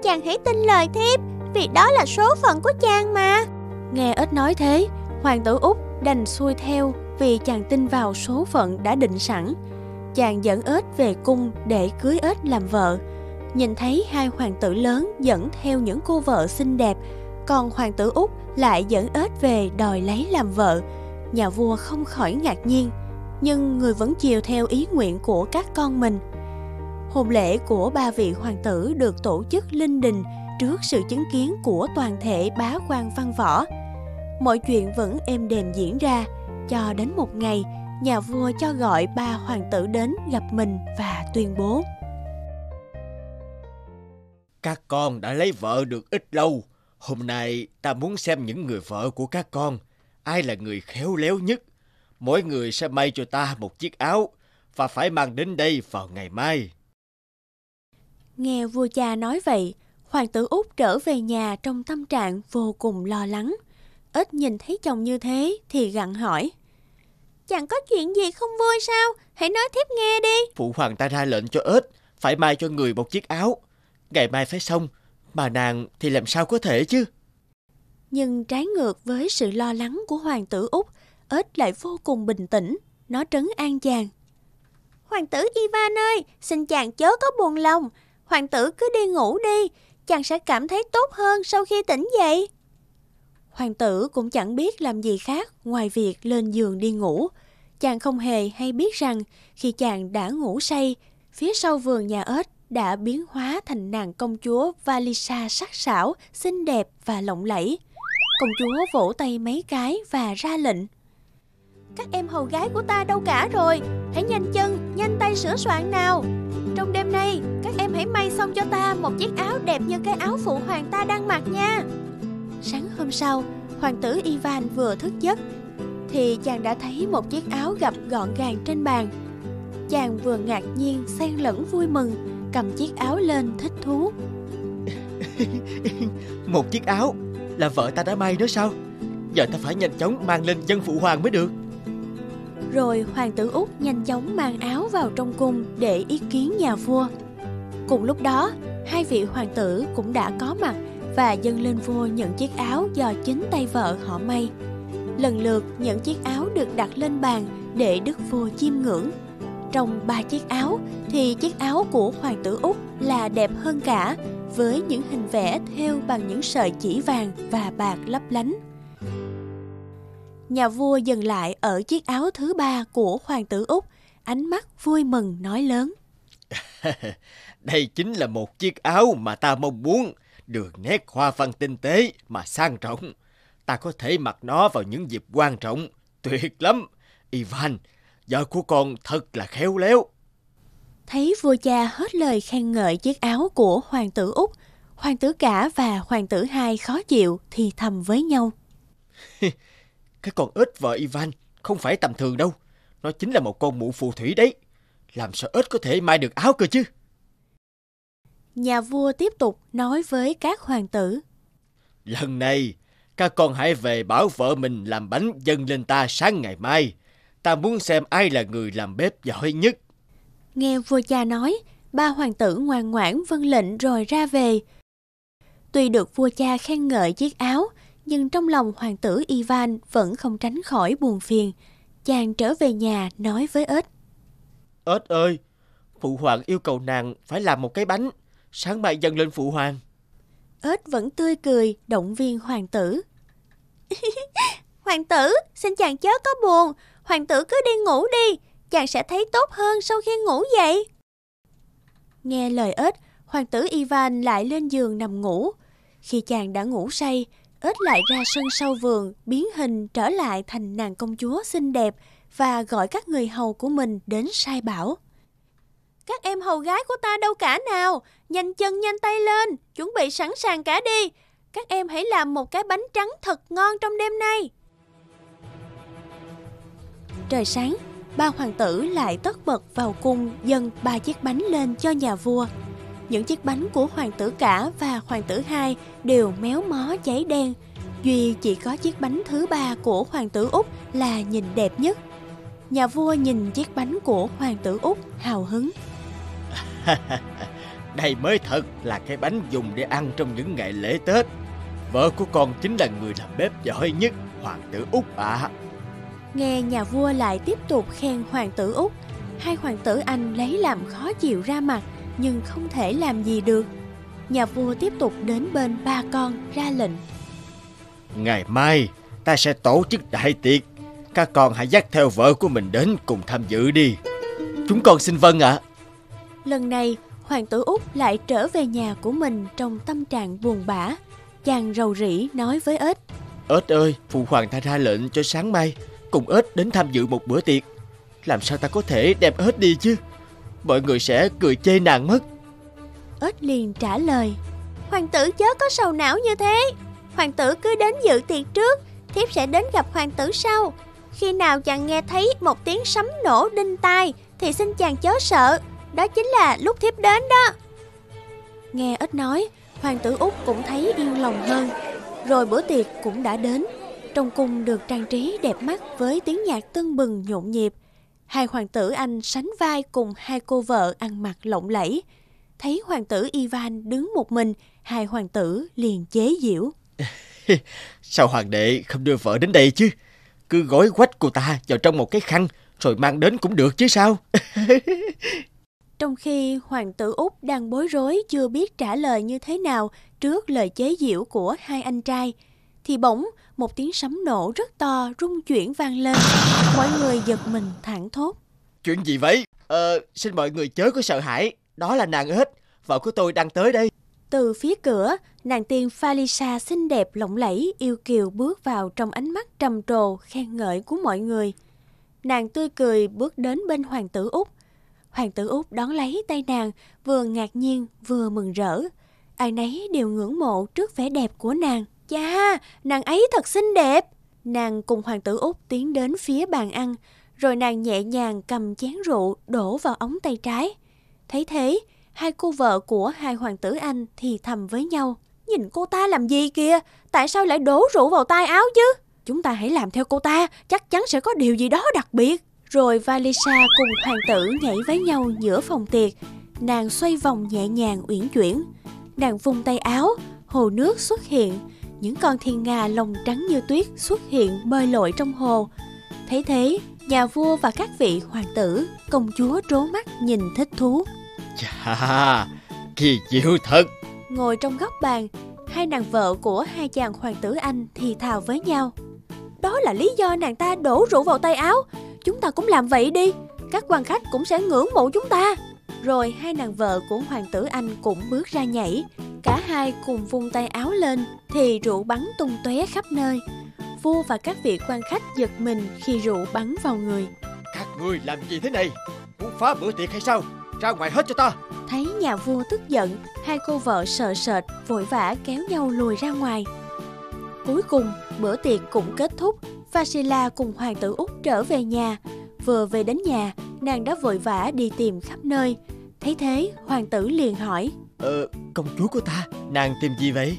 Chàng hãy tin lời thiếp, vì đó là số phận của chàng mà. Nghe ếch nói thế, hoàng tử Úc đành xuôi theo, vì chàng tin vào số phận đã định sẵn. Chàng dẫn ếch về cung để cưới ếch làm vợ. Nhìn thấy hai hoàng tử lớn dẫn theo những cô vợ xinh đẹp, còn hoàng tử Úc lại dẫn ếch về đòi lấy làm vợ. Nhà vua không khỏi ngạc nhiên, nhưng người vẫn chiều theo ý nguyện của các con mình. Hôn lễ của ba vị hoàng tử được tổ chức linh đình trước sự chứng kiến của toàn thể bá quan văn võ. Mọi chuyện vẫn êm đềm diễn ra, cho đến một ngày, nhà vua cho gọi ba hoàng tử đến gặp mình và tuyên bố: Các con đã lấy vợ được ít lâu. Hôm nay ta muốn xem những người vợ của các con, ai là người khéo léo nhất. Mỗi người sẽ may cho ta một chiếc áo và phải mang đến đây vào ngày mai. Nghe vua cha nói vậy, Hoàng tử Út trở về nhà trong tâm trạng vô cùng lo lắng. Ếch nhìn thấy chồng như thế thì gặng hỏi: "Chẳng có chuyện gì không vui sao? Hãy nói tiếp nghe đi." "Phụ hoàng ta ra lệnh cho ếch phải may cho người một chiếc áo. Ngày mai phải xong, mà nàng thì làm sao có thể chứ?" Nhưng trái ngược với sự lo lắng của hoàng tử Út, ếch lại vô cùng bình tĩnh. Nó trấn an chàng: "Hoàng tử Ivan ơi, xin chàng chớ có buồn lòng. Hoàng tử cứ đi ngủ đi, chàng sẽ cảm thấy tốt hơn sau khi tỉnh dậy." Hoàng tử cũng chẳng biết làm gì khác ngoài việc lên giường đi ngủ. Chàng không hề hay biết rằng khi chàng đã ngủ say, phía sau vườn nhà ếch đã biến hóa thành nàng công chúa Valisa sắc sảo, xinh đẹp và lộng lẫy. Công chúa vỗ tay mấy cái và ra lệnh: "Các em hầu gái của ta đâu cả rồi? Hãy nhanh chân, nhanh tay sửa soạn nào. Trong đêm nay, các em hãy may xong cho ta một chiếc áo đẹp như cái áo phụ hoàng ta đang mặc nha." Sáng hôm sau, hoàng tử Ivan vừa thức giấc thì chàng đã thấy một chiếc áo gập gọn gàng trên bàn. Chàng vừa ngạc nhiên xen lẫn vui mừng, cầm chiếc áo lên thích thú. "Một chiếc áo là vợ ta đã may đó sao? Giờ ta phải nhanh chóng mang lên dân phụ hoàng mới được." Rồi hoàng tử Út nhanh chóng mang áo vào trong cung để ý kiến nhà vua. Cùng lúc đó, hai vị hoàng tử cũng đã có mặt và dâng lên vua những chiếc áo do chính tay vợ họ may. Lần lượt những chiếc áo được đặt lên bàn để đức vua chiêm ngưỡng. Trong 3 chiếc áo thì chiếc áo của hoàng tử Út là đẹp hơn cả, với những hình vẽ thêu bằng những sợi chỉ vàng và bạc lấp lánh. Nhà vua dừng lại ở chiếc áo thứ 3 của hoàng tử Út, ánh mắt vui mừng nói lớn: "Đây chính là một chiếc áo mà ta mong muốn, đường nét hoa văn tinh tế mà sang trọng. Ta có thể mặc nó vào những dịp quan trọng, tuyệt lắm. Ivan, vợ của con thật là khéo léo." Thấy vua cha hết lời khen ngợi chiếc áo của hoàng tử Út, hoàng tử cả và hoàng tử hai khó chịu thì thầm với nhau: "Cái con ếch vợ Ivan không phải tầm thường đâu. Nó chính là một con mụ phù thủy đấy. Làm sao ếch có thể may được áo cơ chứ?" Nhà vua tiếp tục nói với các hoàng tử: "Lần này, các con hãy về bảo vợ mình làm bánh dâng lên ta sáng ngày mai. Ta muốn xem ai là người làm bếp giỏi nhất." Nghe vua cha nói, 3 hoàng tử ngoan ngoãn vâng lệnh rồi ra về. Tuy được vua cha khen ngợi chiếc áo, nhưng trong lòng hoàng tử Ivan vẫn không tránh khỏi buồn phiền. Chàng trở về nhà nói với ếch: "Ếch ơi, phụ hoàng yêu cầu nàng phải làm một cái bánh, sáng mai dâng lên phụ hoàng." Ếch vẫn tươi cười động viên hoàng tử: "Hoàng tử, xin chàng chớ có buồn. Hoàng tử cứ đi ngủ đi, chàng sẽ thấy tốt hơn sau khi ngủ dậy." Nghe lời ếch, hoàng tử Ivan lại lên giường nằm ngủ. Khi chàng đã ngủ say, ếch lại ra sân sau vườn, biến hình trở lại thành nàng công chúa xinh đẹp và gọi các người hầu của mình đến sai bảo: "Các em hầu gái của ta đâu cả nào? Nhanh chân nhanh tay lên, chuẩn bị sẵn sàng cả đi. Các em hãy làm một cái bánh trắng thật ngon trong đêm nay." Trời sáng, 3 hoàng tử lại tất bật vào cung dâng 3 chiếc bánh lên cho nhà vua. Những chiếc bánh của hoàng tử cả và hoàng tử hai đều méo mó cháy đen. Duy chỉ có chiếc bánh thứ 3 của hoàng tử Út là nhìn đẹp nhất. Nhà vua nhìn chiếc bánh của hoàng tử Út hào hứng: "Đây mới thật là cái bánh dùng để ăn trong những ngày lễ Tết. Vợ của con chính là người làm bếp giỏi nhất, hoàng tử Út ạ." Nghe nhà vua lại tiếp tục khen hoàng tử Út, hai hoàng tử anh lấy làm khó chịu ra mặt nhưng không thể làm gì được. Nhà vua tiếp tục đến bên 3 con ra lệnh: "Ngày mai ta sẽ tổ chức đại tiệc. Các con hãy dắt theo vợ của mình đến cùng tham dự đi." "Chúng con xin vâng ạ." Lần này, hoàng tử Út lại trở về nhà của mình trong tâm trạng buồn bã. Chàng rầu rĩ nói với ếch: "Ếch ơi, phụ hoàng ta ra lệnh cho sáng mai cùng ếch đến tham dự một bữa tiệc. Làm sao ta có thể đem ếch đi chứ? Mọi người sẽ cười chê nàng mất." Ếch liền trả lời: "Hoàng tử chớ có sầu não như thế. Hoàng tử cứ đến dự tiệc trước, thiếp sẽ đến gặp hoàng tử sau. Khi nào chàng nghe thấy một tiếng sấm nổ đinh tai thì xin chàng chớ sợ, đó chính là lúc thiếp đến đó." Nghe ếch nói, hoàng tử Úc cũng thấy yên lòng hơn. Rồi bữa tiệc cũng đã đến. Trong cung được trang trí đẹp mắt với tiếng nhạc tưng bừng nhộn nhịp. Hai hoàng tử Anh sánh vai cùng hai cô vợ ăn mặc lộng lẫy. Thấy hoàng tử Ivan đứng một mình, hai hoàng tử liền chế giễu. Sao hoàng đệ không đưa vợ đến đây chứ? Cứ gói quách cô ta vào trong một cái khăn rồi mang đến cũng được chứ sao? Trong khi hoàng tử Úc đang bối rối chưa biết trả lời như thế nào trước lời chế giễu của hai anh trai, thì bỗng một tiếng sấm nổ rất to rung chuyển vang lên. Mọi người giật mình thảng thốt. Chuyện gì vậy? Xin mọi người chớ có sợ hãi. Đó là nàng ếch, vợ của tôi đang tới đây. Từ phía cửa, nàng tiên Phalisa xinh đẹp lộng lẫy yêu kiều bước vào trong ánh mắt trầm trồ khen ngợi của mọi người. Nàng tươi cười bước đến bên hoàng tử Úc. Hoàng tử Úc đón lấy tay nàng, vừa ngạc nhiên vừa mừng rỡ. Ai nấy đều ngưỡng mộ trước vẻ đẹp của nàng. Chà, nàng ấy thật xinh đẹp. Nàng cùng hoàng tử Úc tiến đến phía bàn ăn, rồi nàng nhẹ nhàng cầm chén rượu đổ vào ống tay trái. Thấy thế, hai cô vợ của hai hoàng tử Anh thì thầm với nhau. Nhìn cô ta làm gì kìa? Tại sao lại đổ rượu vào tay áo chứ? Chúng ta hãy làm theo cô ta, chắc chắn sẽ có điều gì đó đặc biệt. Rồi Phalisa cùng hoàng tử nhảy với nhau giữa phòng tiệc. Nàng xoay vòng nhẹ nhàng uyển chuyển. Nàng vung tay áo, hồ nước xuất hiện. Những con thiên nga lông trắng như tuyết xuất hiện bơi lội trong hồ. Thấy thế, nhà vua và các vị hoàng tử, công chúa trố mắt nhìn thích thú. Chà, kỳ diệu thật. Ngồi trong góc bàn, hai nàng vợ của hai chàng hoàng tử Anh thì thào với nhau. Đó là lý do nàng ta đổ rượu vào tay áo. Chúng ta cũng làm vậy đi, các quan khách cũng sẽ ngưỡng mộ chúng ta. Rồi hai nàng vợ của hoàng tử Anh cũng bước ra nhảy. Cả hai cùng vung tay áo lên thì rượu bắn tung tóe khắp nơi. Vua và các vị quan khách giật mình khi rượu bắn vào người. Các ngươi làm gì thế này? Muốn phá bữa tiệc hay sao? Ra ngoài hết cho ta. Thấy nhà vua tức giận, hai cô vợ sợ sệt vội vã kéo nhau lùi ra ngoài. Cuối cùng bữa tiệc cũng kết thúc. Phalisa cùng hoàng tử Úc trở về nhà. Vừa về đến nhà, nàng đã vội vã đi tìm khắp nơi. Thấy thế, hoàng tử liền hỏi. Công chúa của ta, nàng tìm gì vậy?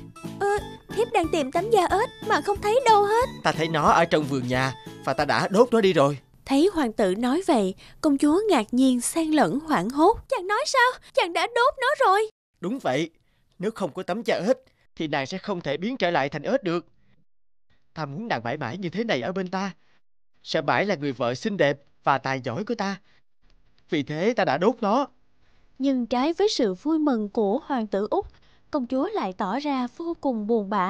Thiếp đang tìm tấm da ếch mà không thấy đâu hết. Ta thấy nó ở trong vườn nhà và ta đã đốt nó đi rồi. Thấy hoàng tử nói vậy, công chúa ngạc nhiên xen lẫn hoảng hốt. Chàng nói sao? Chàng đã đốt nó rồi. Đúng vậy, nếu không có tấm da ếch thì nàng sẽ không thể biến trở lại thành ếch được. Ta muốn nàng mãi mãi như thế này ở bên ta, sẽ mãi là người vợ xinh đẹp và tài giỏi của ta. Vì thế ta đã đốt nó. Nhưng trái với sự vui mừng của hoàng tử Úc, công chúa lại tỏ ra vô cùng buồn bã.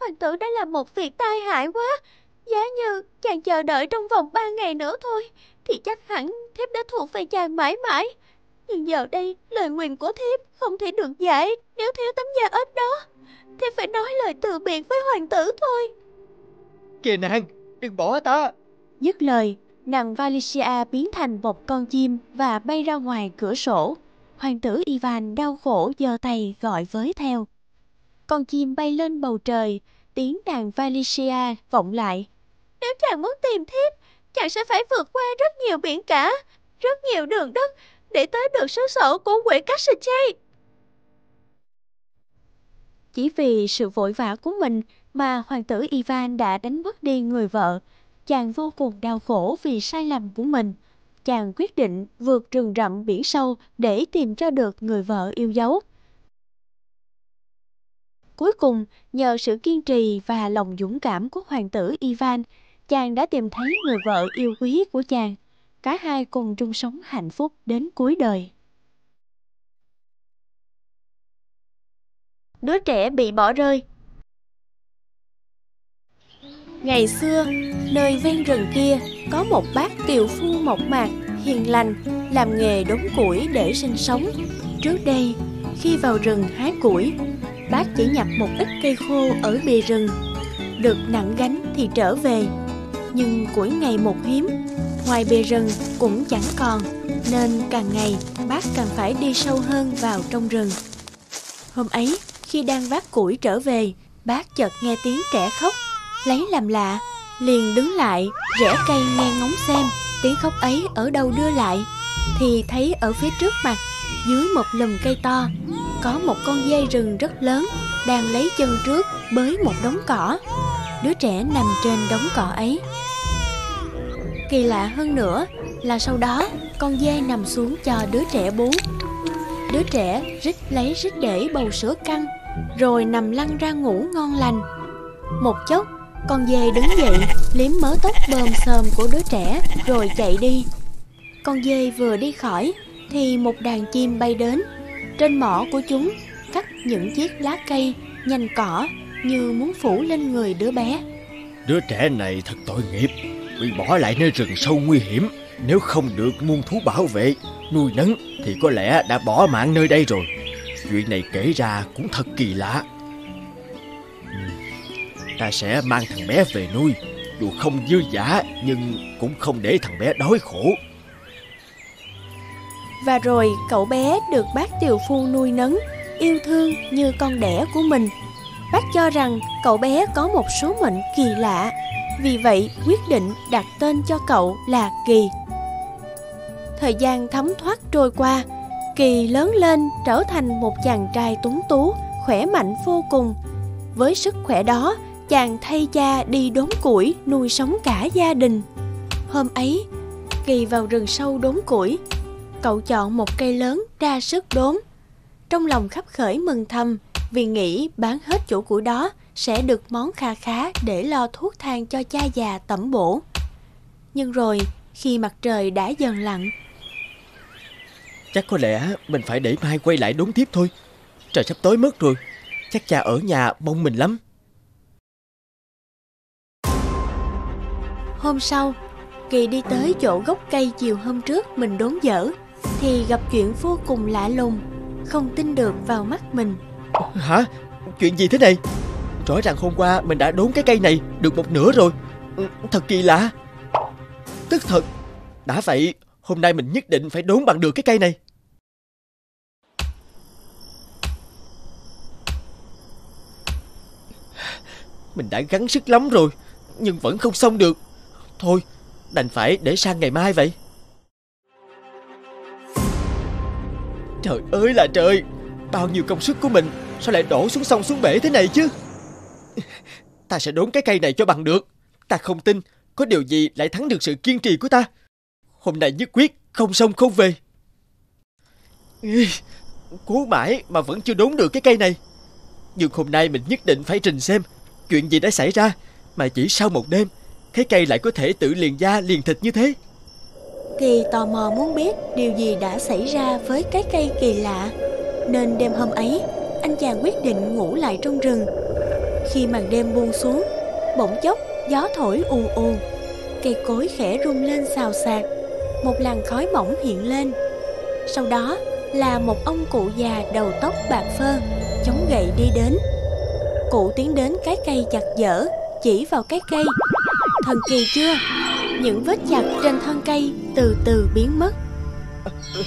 Hoàng tử đã làm một việc tai hại quá. Giá như chàng chờ đợi trong vòng 3 ngày nữa thôi, thì chắc hẳn thiếp đã thuộc về chàng mãi mãi. Nhưng giờ đây lời nguyền của thiếp không thể được giải nếu thiếu tấm da ếch đó. Thiếp phải nói lời từ biệt với hoàng tử thôi. Kìa nàng, đừng bỏ ta. Dứt lời, nàng Phalisa biến thành một con chim và bay ra ngoài cửa sổ. Hoàng tử Ivan đau khổ giơ tay gọi với theo. Con chim bay lên bầu trời, tiếng nàng Phalisa vọng lại. Nếu chàng muốn tìm thiếp, chàng sẽ phải vượt qua rất nhiều biển cả, rất nhiều đường đất để tới được xứ sở của quỷ Cassaday. Chỉ vì sự vội vã của mình mà hoàng tử Ivan đã đánh mất đi người vợ. Chàng vô cùng đau khổ vì sai lầm của mình. Chàng quyết định vượt rừng rậm biển sâu để tìm ra được người vợ yêu dấu. Cuối cùng, nhờ sự kiên trì và lòng dũng cảm của hoàng tử Ivan, chàng đã tìm thấy người vợ yêu quý của chàng. Cả hai cùng chung sống hạnh phúc đến cuối đời. Đứa trẻ bị bỏ rơi. Ngày xưa, nơi ven rừng kia có một bác tiều phu mộc mạc, hiền lành, làm nghề đốn củi để sinh sống. Trước đây, khi vào rừng hái củi, bác chỉ nhặt một ít cây khô ở bìa rừng. Được nặng gánh thì trở về, nhưng củi ngày một hiếm, ngoài bìa rừng cũng chẳng còn, nên càng ngày bác càng phải đi sâu hơn vào trong rừng. Hôm ấy, khi đang vác củi trở về, bác chợt nghe tiếng trẻ khóc. Lấy làm lạ, liền đứng lại rẽ cây nghe ngóng xem tiếng khóc ấy ở đâu đưa lại, thì thấy ở phía trước mặt dưới một lùm cây to có một con dê rừng rất lớn đang lấy chân trước bới một đống cỏ. Đứa trẻ nằm trên đống cỏ ấy. Kỳ lạ hơn nữa là sau đó con dê nằm xuống cho đứa trẻ bú. Đứa trẻ rít lấy rít để bầu sữa căng rồi nằm lăn ra ngủ ngon lành. Một chốc con dê đứng dậy liếm mớ tóc bơm xồm của đứa trẻ rồi chạy đi. Con dê vừa đi khỏi thì một đàn chim bay đến. Trên mỏ của chúng cắt những chiếc lá cây, nhành cỏ như muốn phủ lên người đứa bé. Đứa trẻ này thật tội nghiệp, bị bỏ lại nơi rừng sâu nguy hiểm. Nếu không được muôn thú bảo vệ, nuôi nấng thì có lẽ đã bỏ mạng nơi đây rồi. Chuyện này kể ra cũng thật kỳ lạ. Ta sẽ mang thằng bé về nuôi, dù không dư dả nhưng cũng không để thằng bé đói khổ. Và rồi cậu bé được bác tiều phu nuôi nấng, yêu thương như con đẻ của mình. Bác cho rằng cậu bé có một số mệnh kỳ lạ, vì vậy quyết định đặt tên cho cậu là Kỳ. Thời gian thấm thoát trôi qua, Kỳ lớn lên trở thành một chàng trai tuấn tú, khỏe mạnh vô cùng. Với sức khỏe đó, chàng thay cha đi đốn củi nuôi sống cả gia đình. Hôm ấy, Kỳ vào rừng sâu đốn củi. Cậu chọn một cây lớn ra sức đốn. Trong lòng khắp khởi mừng thầm vì nghĩ bán hết chỗ củi đó sẽ được món kha khá để lo thuốc thang cho cha già tẩm bổ. Nhưng rồi khi mặt trời đã dần lặn, chắc có lẽ mình phải để mai quay lại đốn tiếp thôi. Trời sắp tối mất rồi, chắc cha ở nhà mong mình lắm. Hôm sau, Kỳ đi tới chỗ gốc cây chiều hôm trước mình đốn dở thì gặp chuyện vô cùng lạ lùng, không tin được vào mắt mình. Hả? Chuyện gì thế này? Rõ ràng hôm qua mình đã đốn cái cây này được một nửa rồi. Thật kỳ lạ. Tức thật. Đã vậy, hôm nay mình nhất định phải đốn bằng được cái cây này. Mình đã gắng sức lắm rồi, nhưng vẫn không xong được. Thôi, đành phải để sang ngày mai vậy. Trời ơi là trời, bao nhiêu công sức của mình sao lại đổ xuống sông xuống bể thế này chứ. Ta sẽ đốn cái cây này cho bằng được. Ta không tin có điều gì lại thắng được sự kiên trì của ta. Hôm nay nhất quyết không xong không về. Cố mãi mà vẫn chưa đốn được cái cây này. Nhưng hôm nay mình nhất định phải trình xem chuyện gì đã xảy ra mà chỉ sau một đêm cái cây lại có thể tự liền da liền thịt như thế. Kỳ tò mò muốn biết điều gì đã xảy ra với cái cây kỳ lạ, nên đêm hôm ấy anh chàng quyết định ngủ lại trong rừng. Khi màn đêm buông xuống, bỗng chốc gió thổi ù ù, cây cối khẽ rung lên xào xạc, một làn khói mỏng hiện lên. Sau đó là một ông cụ già đầu tóc bạc phơ, chống gậy đi đến. Cụ tiến đến cái cây chặt dở, chỉ vào cái cây. Thần kỳ chưa? Những vết chặt trên thân cây từ từ biến mất.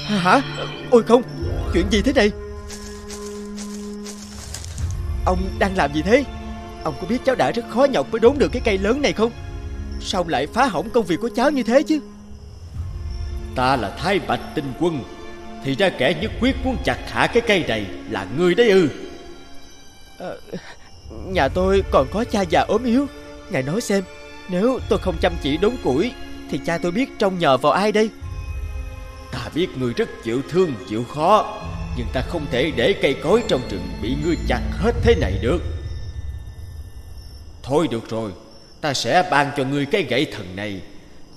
Hả? Ôi không, chuyện gì thế này? Ông đang làm gì thế? Ông có biết cháu đã rất khó nhọc mới đốn được cái cây lớn này không? Sao ông lại phá hỏng công việc của cháu như thế chứ? Ta là Thái Bạch Tinh Quân. Thì ra kẻ nhất quyết muốn chặt hạ cái cây này là ngươi đấy ư? Nhà tôi còn có cha già ốm yếu. Ngài nói xem, nếu tôi không chăm chỉ đốn củi thì cha tôi biết trông nhờ vào ai đây? Ta biết ngươi rất chịu thương chịu khó, nhưng ta không thể để cây cối trong rừng bị ngươi chặt hết thế này được. Thôi được rồi, ta sẽ ban cho ngươi cái gậy thần này.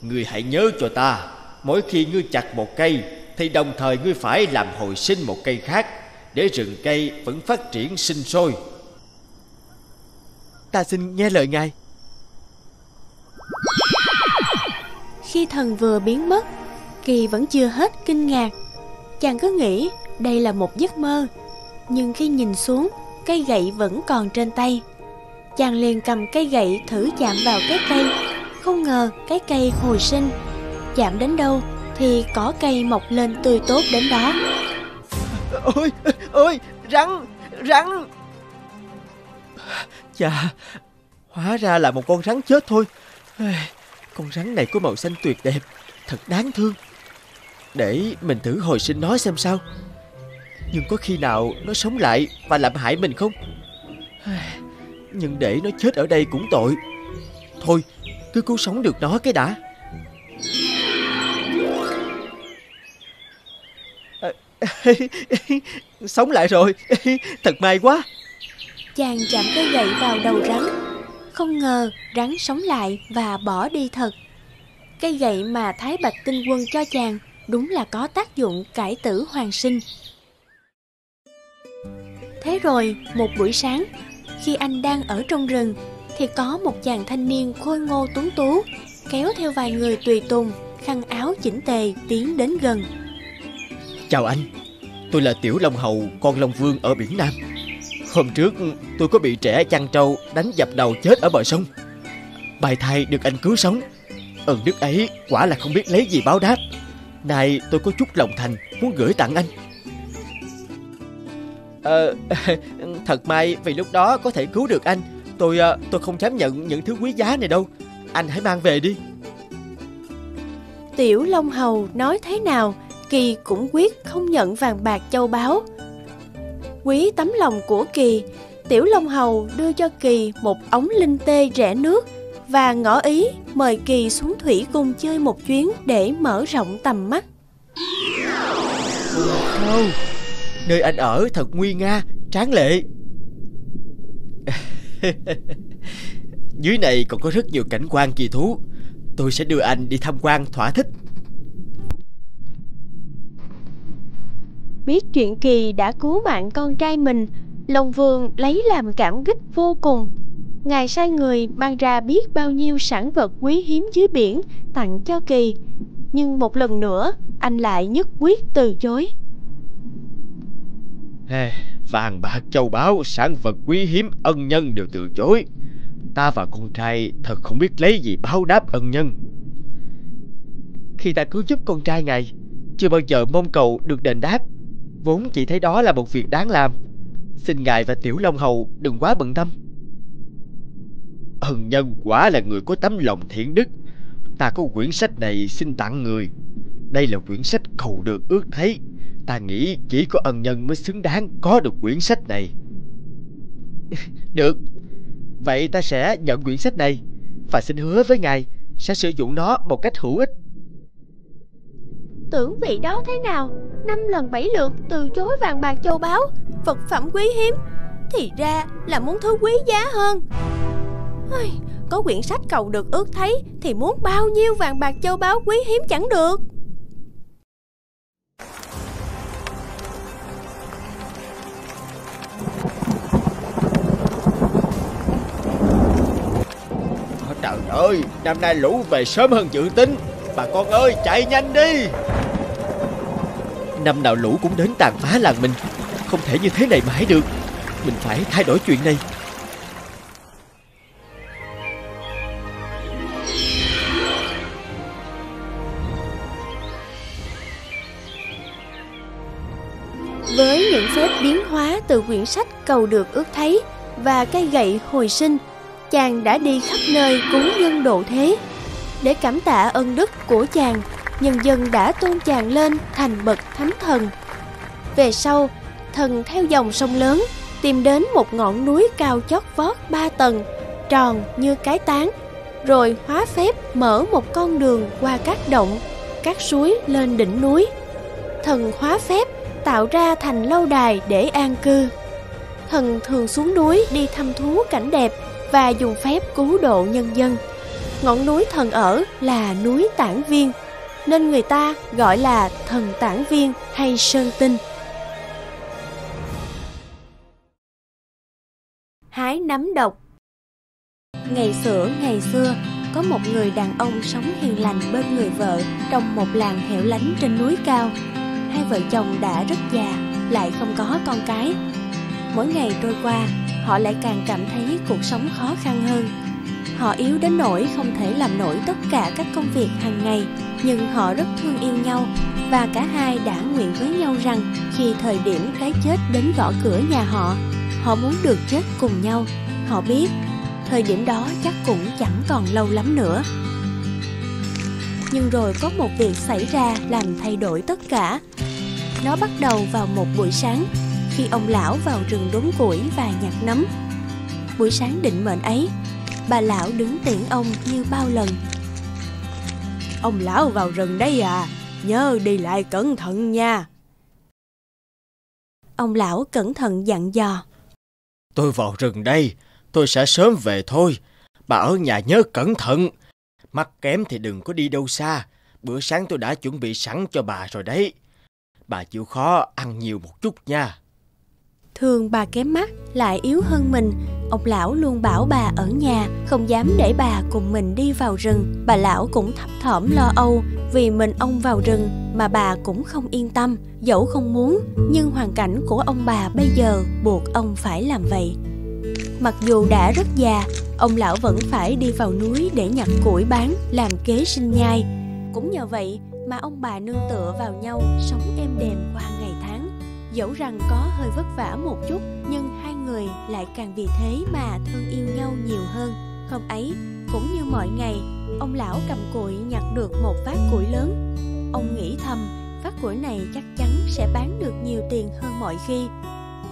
Ngươi hãy nhớ cho ta, mỗi khi ngươi chặt một cây thì đồng thời ngươi phải làm hồi sinh một cây khác, để rừng cây vẫn phát triển sinh sôi. Ta xin nghe lời ngài. Khi thần vừa biến mất, Kỳ vẫn chưa hết kinh ngạc. Chàng cứ nghĩ đây là một giấc mơ, nhưng khi nhìn xuống, cây gậy vẫn còn trên tay. Chàng liền cầm cây gậy thử chạm vào cái cây. Không ngờ cái cây hồi sinh. Chạm đến đâu thì cỏ cây mọc lên tươi tốt đến đó. Ôi, ôi, rắn, rắn. Chà, hóa ra là một con rắn chết thôi. Con rắn này có màu xanh tuyệt đẹp, thật đáng thương. Để mình thử hồi sinh nó xem sao. Nhưng có khi nào nó sống lại và làm hại mình không? Nhưng để nó chết ở đây cũng tội. Thôi, cứ cứu sống được nó cái đã. Sống lại rồi, thật may quá. Chàng chạm cái gậy vào đầu rắn. Không ngờ rắn sống lại và bỏ đi thật. Cái gậy mà Thái Bạch Tinh Quân cho chàng đúng là có tác dụng cải tử hoàn sinh. Thế rồi một buổi sáng, khi anh đang ở trong rừng, thì có một chàng thanh niên khôi ngô tuấn tú kéo theo vài người tùy tùng, khăn áo chỉnh tề tiến đến gần. Chào anh, tôi là Tiểu Long Hầu, con Long Vương ở biển Nam. Hôm trước tôi có bị trẻ chăn trâu đánh dập đầu chết ở bờ sông. May thay được anh cứu sống. Ơn đức ấy quả là không biết lấy gì báo đáp. Nay tôi có chút lòng thành muốn gửi tặng anh. Thật may vì lúc đó có thể cứu được anh. Tôi không dám nhận những thứ quý giá này đâu. Anh hãy mang về đi. Tiểu Long Hầu nói thế nào Kỳ cũng quyết không nhận vàng bạc châu báu. Quý tấm lòng của Kỳ, Tiểu Long Hầu đưa cho Kỳ một ống linh tê rẽ nước và ngỏ ý mời Kỳ xuống thủy cung chơi một chuyến để mở rộng tầm mắt. Wow, nơi anh ở thật nguy nga, tráng lệ. Dưới này còn có rất nhiều cảnh quan kỳ thú. Tôi sẽ đưa anh đi tham quan thỏa thích. Biết chuyện Kỳ đã cứu mạng con trai mình, Long Vương lấy làm cảm kích vô cùng. Ngài sai người mang ra biết bao nhiêu sản vật quý hiếm dưới biển tặng cho Kỳ. Nhưng một lần nữa anh lại nhất quyết từ chối. Vàng bạc châu báu, sản vật quý hiếm, ân nhân đều từ chối. Ta và con trai thật không biết lấy gì báo đáp ân nhân. Khi ta cứu giúp con trai ngài, chưa bao giờ mong cầu được đền đáp. Vốn chỉ thấy đó là một việc đáng làm. Xin ngài và Tiểu Long Hầu đừng quá bận tâm. Ân nhân quả là người có tấm lòng thiện đức. Ta có quyển sách này xin tặng người. Đây là quyển sách cầu được ước thấy. Ta nghĩ chỉ có ân nhân mới xứng đáng có được quyển sách này. Được, vậy ta sẽ nhận quyển sách này và xin hứa với ngài sẽ sử dụng nó một cách hữu ích. Tưởng vị đó thế nào, 5 lần 7 lượt từ chối vàng bạc châu báu, vật phẩm quý hiếm, thì ra là muốn thứ quý giá hơn. Có quyển sách cầu được ước thấy thì muốn bao nhiêu vàng bạc châu báu quý hiếm chẳng được. Trời ơi, năm nay lũ về sớm hơn dự tính. Bà con ơi, chạy nhanh đi. Năm nào lũ cũng đến tàn phá làng mình. Không thể như thế này mãi được. Mình phải thay đổi chuyện này. Với những phép biến hóa từ quyển sách cầu được ước thấy và cây gậy hồi sinh, chàng đã đi khắp nơi cứu nhân độ thế. Để cảm tạ ân đức của chàng, nhân dân đã tôn chàng lên thành bậc thánh thần. Về sau, thần theo dòng sông lớn tìm đến một ngọn núi cao chót vót 3 tầng, tròn như cái tán, rồi hóa phép mở một con đường qua các động, các suối lên đỉnh núi. Thần hóa phép tạo ra thành lâu đài để an cư. Thần thường xuống núi đi thăm thú cảnh đẹp và dùng phép cứu độ nhân dân. Ngọn núi thần ở là núi Tản Viên, nên người ta gọi là thần Tản Viên hay Sơn Tinh. Hái nấm độc. Ngày xưa, có một người đàn ông sống hiền lành bên người vợ trong một làng hẻo lánh trên núi cao. Hai vợ chồng đã rất già, lại không có con cái. Mỗi ngày trôi qua, họ lại càng cảm thấy cuộc sống khó khăn hơn. Họ yếu đến nỗi không thể làm nổi tất cả các công việc hàng ngày, nhưng họ rất thương yêu nhau và cả hai đã nguyện với nhau rằng khi thời điểm cái chết đến gõ cửa nhà họ, họ muốn được chết cùng nhau. Họ biết thời điểm đó chắc cũng chẳng còn lâu lắm nữa. Nhưng rồi có một việc xảy ra làm thay đổi tất cả. Nó bắt đầu vào một buổi sáng, khi ông lão vào rừng đốn củi và nhặt nấm. Buổi sáng định mệnh ấy, bà lão đứng tiễn ông như bao lần. Ông lão vào rừng đấy à, nhớ đi lại cẩn thận nha. Ông lão cẩn thận dặn dò. Tôi vào rừng đây, tôi sẽ sớm về thôi. Bà ở nhà nhớ cẩn thận. Mắc kém thì đừng có đi đâu xa. Bữa sáng tôi đã chuẩn bị sẵn cho bà rồi đấy. Bà chịu khó ăn nhiều một chút nha. Thường bà kém mắt lại yếu hơn mình, ông lão luôn bảo bà ở nhà, không dám để bà cùng mình đi vào rừng. Bà lão cũng thấp thỏm lo âu vì mình ông vào rừng mà bà cũng không yên tâm. Dẫu không muốn nhưng hoàn cảnh của ông bà bây giờ buộc ông phải làm vậy. Mặc dù đã rất già, ông lão vẫn phải đi vào núi để nhặt củi bán làm kế sinh nhai. Cũng nhờ vậy mà ông bà nương tựa vào nhau sống êm đềm qua ngày tháng. Dẫu rằng có hơi vất vả một chút, nhưng hai người lại càng vì thế mà thương yêu nhau nhiều hơn. Hôm ấy, cũng như mọi ngày, ông lão cầm củi nhặt được một vác củi lớn. Ông nghĩ thầm, vác củi này chắc chắn sẽ bán được nhiều tiền hơn mọi khi.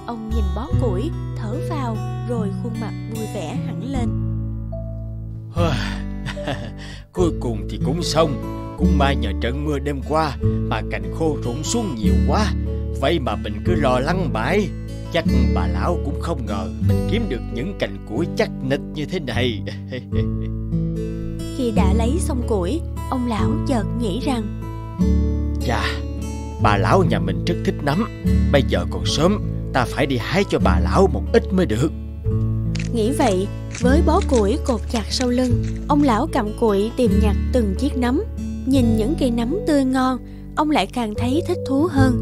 Ông nhìn bó củi, thở vào, rồi khuôn mặt vui vẻ hẳn lên. Cuối cùng thì cũng xong. Cũng may nhờ trận mưa đêm qua mà cành khô rụng xuống nhiều quá, vậy mà mình cứ lo lắng mãi. Chắc bà lão cũng không ngờ mình kiếm được những cành củi chắc nịch như thế này. Khi đã lấy xong củi, ông lão chợt nghĩ rằng chà, bà lão nhà mình rất thích nấm. Bây giờ còn sớm, ta phải đi hái cho bà lão một ít mới được. Nghĩ vậy, với bó củi cột chặt sau lưng, ông lão cầm củi tìm nhặt từng chiếc nấm. Nhìn những cây nấm tươi ngon, ông lại càng thấy thích thú hơn.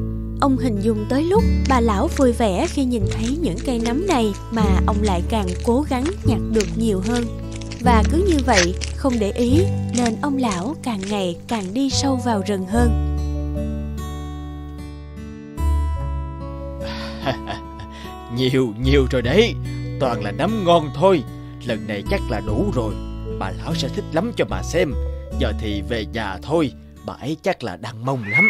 Ông hình dung tới lúc bà lão vui vẻ khi nhìn thấy những cây nấm này mà ông lại càng cố gắng nhặt được nhiều hơn. Và cứ như vậy, không để ý nên ông lão càng ngày càng đi sâu vào rừng hơn. Nhiều rồi đấy, toàn là nấm ngon thôi. Lần này chắc là đủ rồi, bà lão sẽ thích lắm cho bà xem. Giờ thì về nhà thôi, bà ấy chắc là đang mong lắm.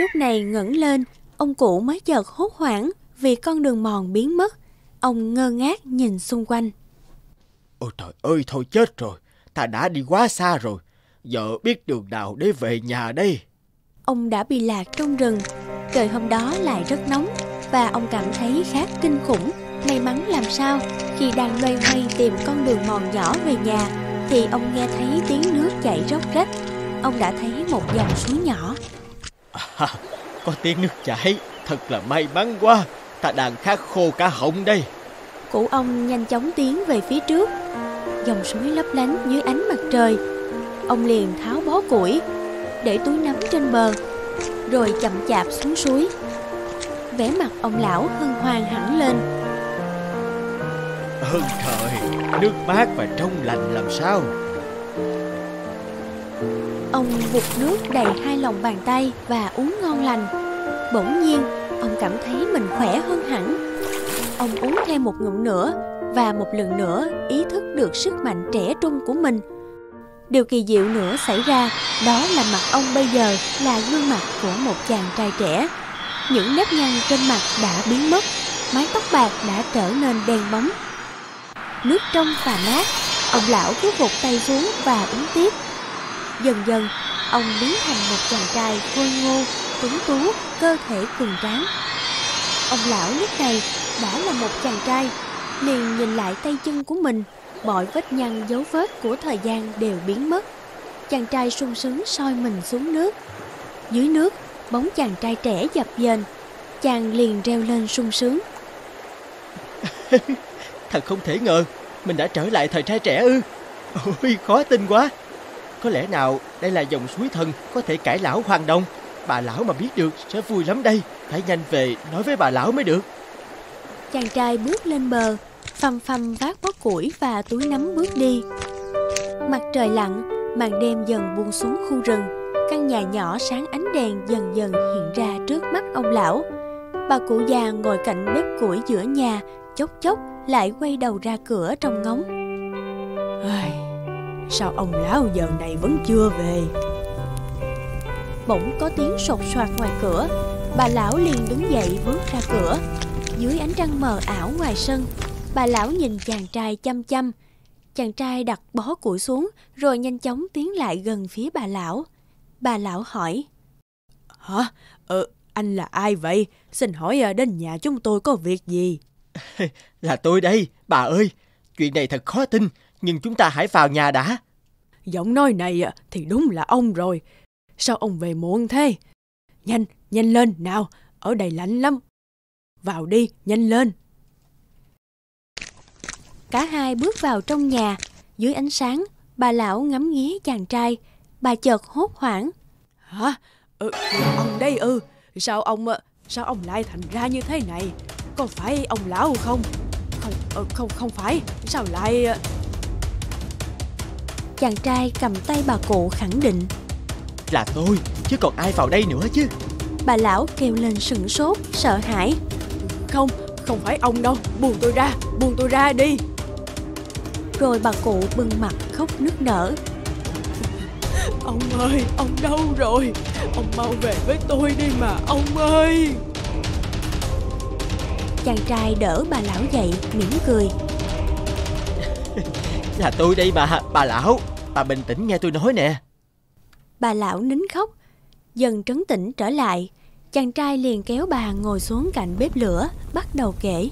Lúc này ngẩng lên, ông cụ mới chợt hốt hoảng vì con đường mòn biến mất. Ông ngơ ngác nhìn xung quanh. Ôi trời ơi, thôi chết rồi, ta đã đi quá xa rồi. Giờ biết đường nào để về nhà đây. Ông đã bị lạc trong rừng. Trời hôm đó lại rất nóng và ông cảm thấy khát kinh khủng. May mắn làm sao khi đang loay hoay tìm con đường mòn nhỏ về nhà thì ông nghe thấy tiếng nước chảy róc rách. Ông đã thấy một dòng suối nhỏ. Có tiếng nước chảy, thật là may mắn quá. Ta đang khát khô cả họng đây. Cụ ông nhanh chóng tiến về phía trước. Dòng suối lấp lánh dưới ánh mặt trời. Ông liền tháo bó củi, để túi nấm trên bờ, rồi chậm chạp xuống suối. Vẻ mặt ông lão hân hoan hẳn lên. Ơn trời, nước mát và trong lành làm sao. Ông vụt nước đầy hai lòng bàn tay và uống ngon lành. Bỗng nhiên, ông cảm thấy mình khỏe hơn hẳn. Ông uống thêm một ngụm nữa và một lần nữa ý thức được sức mạnh trẻ trung của mình. Điều kỳ diệu nữa xảy ra, đó là mặt ông bây giờ là gương mặt của một chàng trai trẻ. Những nếp nhăn trên mặt đã biến mất, mái tóc bạc đã trở nên đen bóng. Nước trong và mát, ông lão cứ vụt tay xuống và uống tiếp. Dần dần, ông biến thành một chàng trai khôi ngô, tuấn tú, cơ thể cường tráng. Ông lão lúc này đã là một chàng trai, liền nhìn lại tay chân của mình, mọi vết nhăn dấu vết của thời gian đều biến mất. Chàng trai sung sướng soi mình xuống nước. Dưới nước, bóng chàng trai trẻ dập dềnh, chàng liền reo lên sung sướng. Thật không thể ngờ, mình đã trở lại thời trai trẻ ư. Ôi, khó tin quá. Có lẽ nào đây là dòng suối thần có thể cải lão hoàng đồng. Bà lão mà biết được sẽ vui lắm đây. Phải nhanh về nói với bà lão mới được. Chàng trai bước lên bờ, phầm phầm vác bó củi và túi nấm bước đi. Mặt trời lặn, màn đêm dần buông xuống khu rừng. Căn nhà nhỏ sáng ánh đèn dần dần hiện ra trước mắt ông lão. Bà cụ già ngồi cạnh bếp củi giữa nhà, chốc chốc lại quay đầu ra cửa trông ngóng. Ai, sao ông lão giờ này vẫn chưa về? bỗng có tiếng sột soạt ngoài cửa. Bà lão liền đứng dậy bước ra cửa. Dưới ánh trăng mờ ảo ngoài sân, bà lão nhìn chàng trai chăm chăm. Chàng trai đặt bó củi xuống rồi nhanh chóng tiến lại gần phía bà lão. Bà lão hỏi: "Hả? Anh là ai vậy? Xin hỏi đến nhà chúng tôi có việc gì?" "Là tôi đây, bà ơi. Chuyện này thật khó tin, nhưng chúng ta hãy vào nhà đã." "Giọng nói này thì đúng là ông rồi. Sao ông về muộn thế? Nhanh, nhanh lên nào, ở đây lạnh lắm. Vào đi, nhanh lên." Cả hai bước vào trong nhà. Dưới ánh sáng, bà lão ngắm nghía chàng trai. Bà chợt hốt hoảng: "Hả? Ông đây ư? Sao ông lại thành ra như thế này? Có phải ông lão không?" Không phải, sao lại... Chàng trai cầm tay bà cụ khẳng định: "Là tôi, chứ còn ai vào đây nữa chứ." Bà lão kêu lên sửng sốt, sợ hãi: Không phải ông đâu, buông tôi ra đi." Rồi bà cụ bưng mặt khóc nức nở: "Ông ơi, ông đâu rồi? Ông mau về với tôi đi mà, ông ơi." Chàng trai đỡ bà lão dậy, mỉm cười: "Là tôi đây bà lão, bà bình tĩnh nghe tôi nói nè." Bà lão nín khóc, dần trấn tĩnh trở lại. Chàng trai liền kéo bà ngồi xuống cạnh bếp lửa, bắt đầu kể.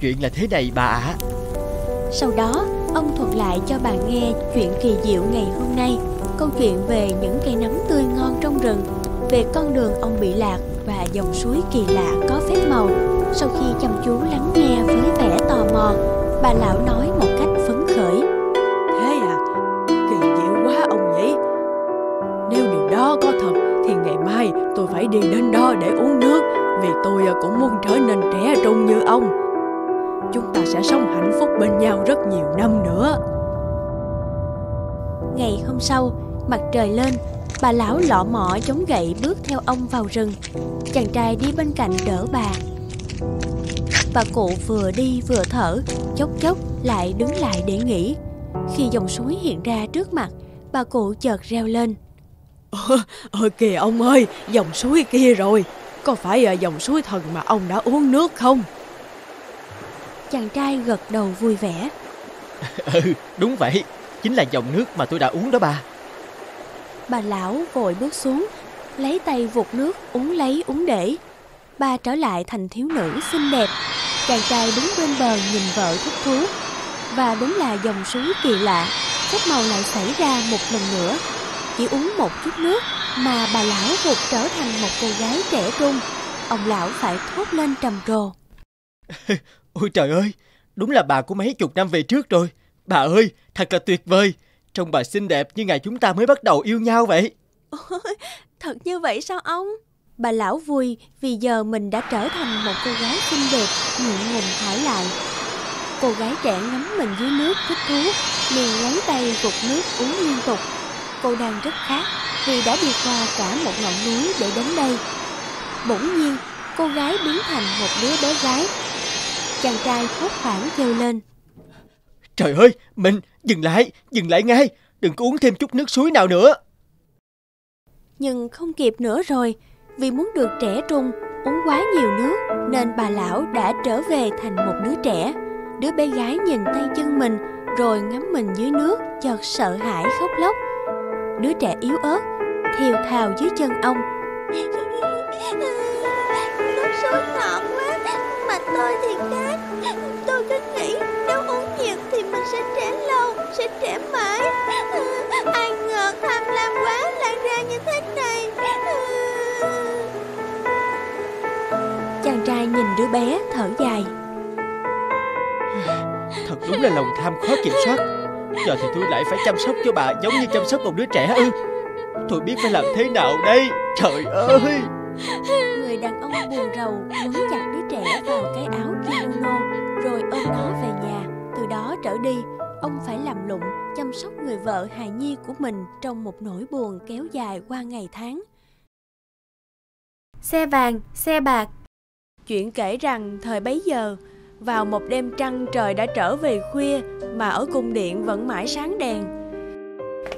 "Chuyện là thế này bà ạ." Sau đó, ông thuật lại cho bà nghe chuyện kỳ diệu ngày hôm nay, câu chuyện về những cây nấm tươi ngon trong rừng, về con đường ông bị lạc và dòng suối kỳ lạ có phép màu. Sau khi chăm chú lắng nghe với vẻ tò mò, bà lão nói một cách phấn khởi: "Thế à, kỳ diệu quá ông nhỉ. Nếu điều đó có thật thì ngày mai tôi phải đi đến đó để uống nước, vì tôi cũng muốn trở nên trẻ trung như ông. Chúng ta sẽ sống hạnh phúc bên nhau rất nhiều năm nữa." Ngày hôm sau, mặt trời lên, bà lão lọ mọ chống gậy bước theo ông vào rừng. Chàng trai đi bên cạnh đỡ bà. Bà cụ vừa đi vừa thở, chốc chốc lại đứng lại để nghỉ. Khi dòng suối hiện ra trước mặt, bà cụ chợt reo lên: "Kìa ông ơi, dòng suối kia rồi. Có phải dòng suối thần mà ông đã uống nước không?" Chàng trai gật đầu vui vẻ: "Đúng vậy, chính là dòng nước mà tôi đã uống đó bà." Bà lão vội bước xuống, lấy tay vụt nước uống lấy uống để. Bà trở lại thành thiếu nữ xinh đẹp. Chàng trai đứng bên bờ nhìn vợ thích thú. Và đúng là dòng suối kỳ lạ, phép màu lại xảy ra một lần nữa. Chỉ uống một chút nước mà bà lão vụt trở thành một cô gái trẻ trung. Ông lão phải thốt lên trầm trồ: "Ôi trời ơi, đúng là bà của mấy chục năm về trước rồi. Bà ơi, thật là tuyệt vời. Trông bà xinh đẹp như ngày chúng ta mới bắt đầu yêu nhau vậy." "Ôi, thật như vậy sao ông?" Bà lão vui vì giờ mình đã trở thành một cô gái xinh đẹp, ngượng ngùng hỏi lại. Cô gái trẻ ngắm mình dưới nước thích thú, liền lấy tay vụt nước uống liên tục. Cô đang rất khát vì đã đi qua cả một ngọn núi để đến đây. Bỗng nhiên, cô gái biến thành một đứa bé gái. Chàng trai hốt hoảng kêu lên: "Trời ơi, mình dừng lại ngay, đừng có uống thêm chút nước suối nào nữa." Nhưng không kịp nữa rồi, vì muốn được trẻ trung, uống quá nhiều nước nên bà lão đã trở về thành một đứa trẻ. Đứa bé gái nhìn tay chân mình rồi ngắm mình dưới nước, chợt sợ hãi khóc lóc. Đứa trẻ yếu ớt thiều thào dưới chân ông: "Nước suối ngọt quá, mà tôi thì khác. Tôi cứ nghĩ nếu uống nhiều thì mình sẽ trẻ lâu, sẽ trẻ mãi. Ai ngờ tham lam quá lại ra như thế này." Chàng trai nhìn đứa bé thở dài: "Thật đúng là lòng tham khó kiểm soát. Giờ thì tôi lại phải chăm sóc cho bà giống như chăm sóc một đứa trẻ ư? Tôi biết phải làm thế nào đây, trời ơi." Người đàn ông buồn rầu quấn chặt đứa trẻ vào cái áo kimono rồi ôm nó về nhà. Từ đó trở đi, ông phải làm lụng chăm sóc người vợ hài nhi của mình trong một nỗi buồn kéo dài qua ngày tháng. Xe vàng, xe bạc. Chuyện kể rằng thời bấy giờ, vào một đêm trăng trời đã trở về khuya mà ở cung điện vẫn mãi sáng đèn.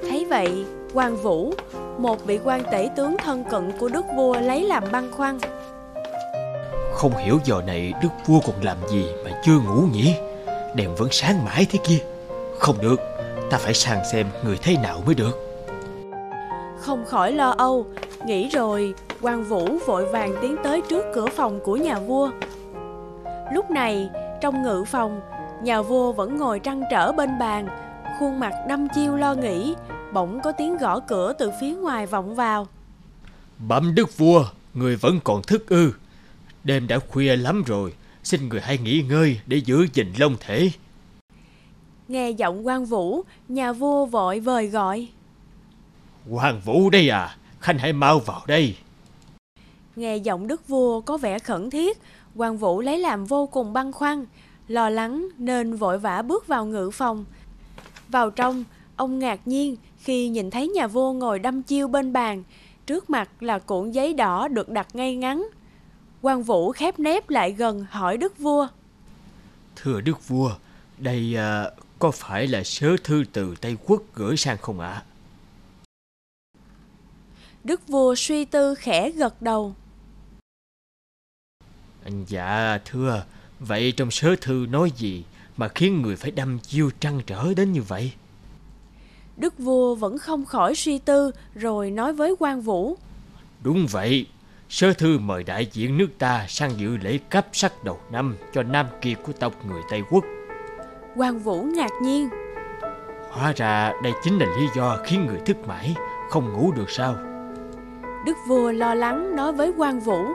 Thấy vậy, Quan Vũ, một vị quan tể tướng thân cận của đức vua lấy làm băn khoăn. Không hiểu giờ này đức vua còn làm gì mà chưa ngủ nhỉ? Đèn vẫn sáng mãi thế kia. Không được, ta phải sang xem người thế nào mới được. Không khỏi lo âu, nghĩ rồi, Quan Vũ vội vàng tiến tới trước cửa phòng của nhà vua. Lúc này, trong ngự phòng, nhà vua vẫn ngồi trăn trở bên bàn, khuôn mặt đăm chiêu lo nghĩ. Bỗng có tiếng gõ cửa từ phía ngoài vọng vào. Bẩm đức vua, người vẫn còn thức ư? Đêm đã khuya lắm rồi, xin người hãy nghỉ ngơi để giữ gìn long thể. Nghe giọng Quan Vũ, nhà vua vội vời gọi. Quan Vũ đây à, khanh hãy mau vào đây. Nghe giọng đức vua có vẻ khẩn thiết, Quan Vũ lấy làm vô cùng băn khoăn, lo lắng nên vội vã bước vào ngự phòng. Vào trong, ông ngạc nhiên khi nhìn thấy nhà vua ngồi đăm chiêu bên bàn, trước mặt là cuộn giấy đỏ được đặt ngay ngắn. Quan Vũ khép nép lại gần hỏi đức vua. Thưa đức vua, đây có phải là sớ thư từ Tây Quốc gửi sang không ạ? Đức vua suy tư khẽ gật đầu. Dạ thưa, vậy trong sớ thư nói gì mà khiến người phải đăm chiêu trăn trở đến như vậy? Đức vua vẫn không khỏi suy tư rồi nói với Quan Vũ. Đúng vậy, sớ thư mời đại diện nước ta sang dự lễ cấp sắc đầu năm cho nam kiệt của tộc người Tây Quốc. Quan Vũ ngạc nhiên. Hóa ra đây chính là lý do khiến người thức mãi, không ngủ được sao? Đức vua lo lắng nói với Quan Vũ.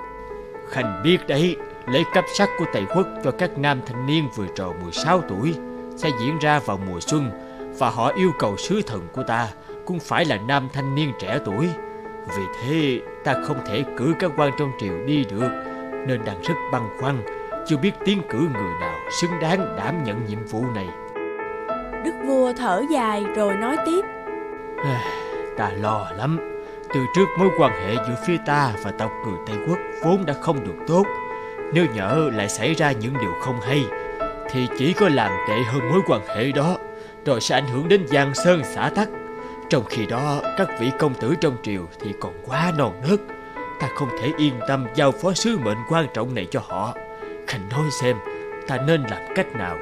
Khanh biết đấy, lễ cấp sắc của Tây Quốc cho các nam thanh niên vừa tròn 16 tuổi sẽ diễn ra vào mùa xuân. Và họ yêu cầu sứ thần của ta cũng phải là nam thanh niên trẻ tuổi. Vì thế ta không thể cử các quan trong triều đi được, nên đang rất băn khoăn, chưa biết tiến cử người nào xứng đáng đảm nhận nhiệm vụ này. Đức vua thở dài rồi nói tiếp. Ta lo lắm. Từ trước mối quan hệ giữa phía ta và tộc người Tây Quốc vốn đã không được tốt. Nếu nhỡ lại xảy ra những điều không hay thì chỉ có làm tệ hơn mối quan hệ đó, rồi sẽ ảnh hưởng đến giang sơn xã tắc. Trong khi đó, các vị công tử trong triều thì còn quá non nớt. Ta không thể yên tâm giao phó sứ mệnh quan trọng này cho họ. Khanh nói xem, ta nên làm cách nào?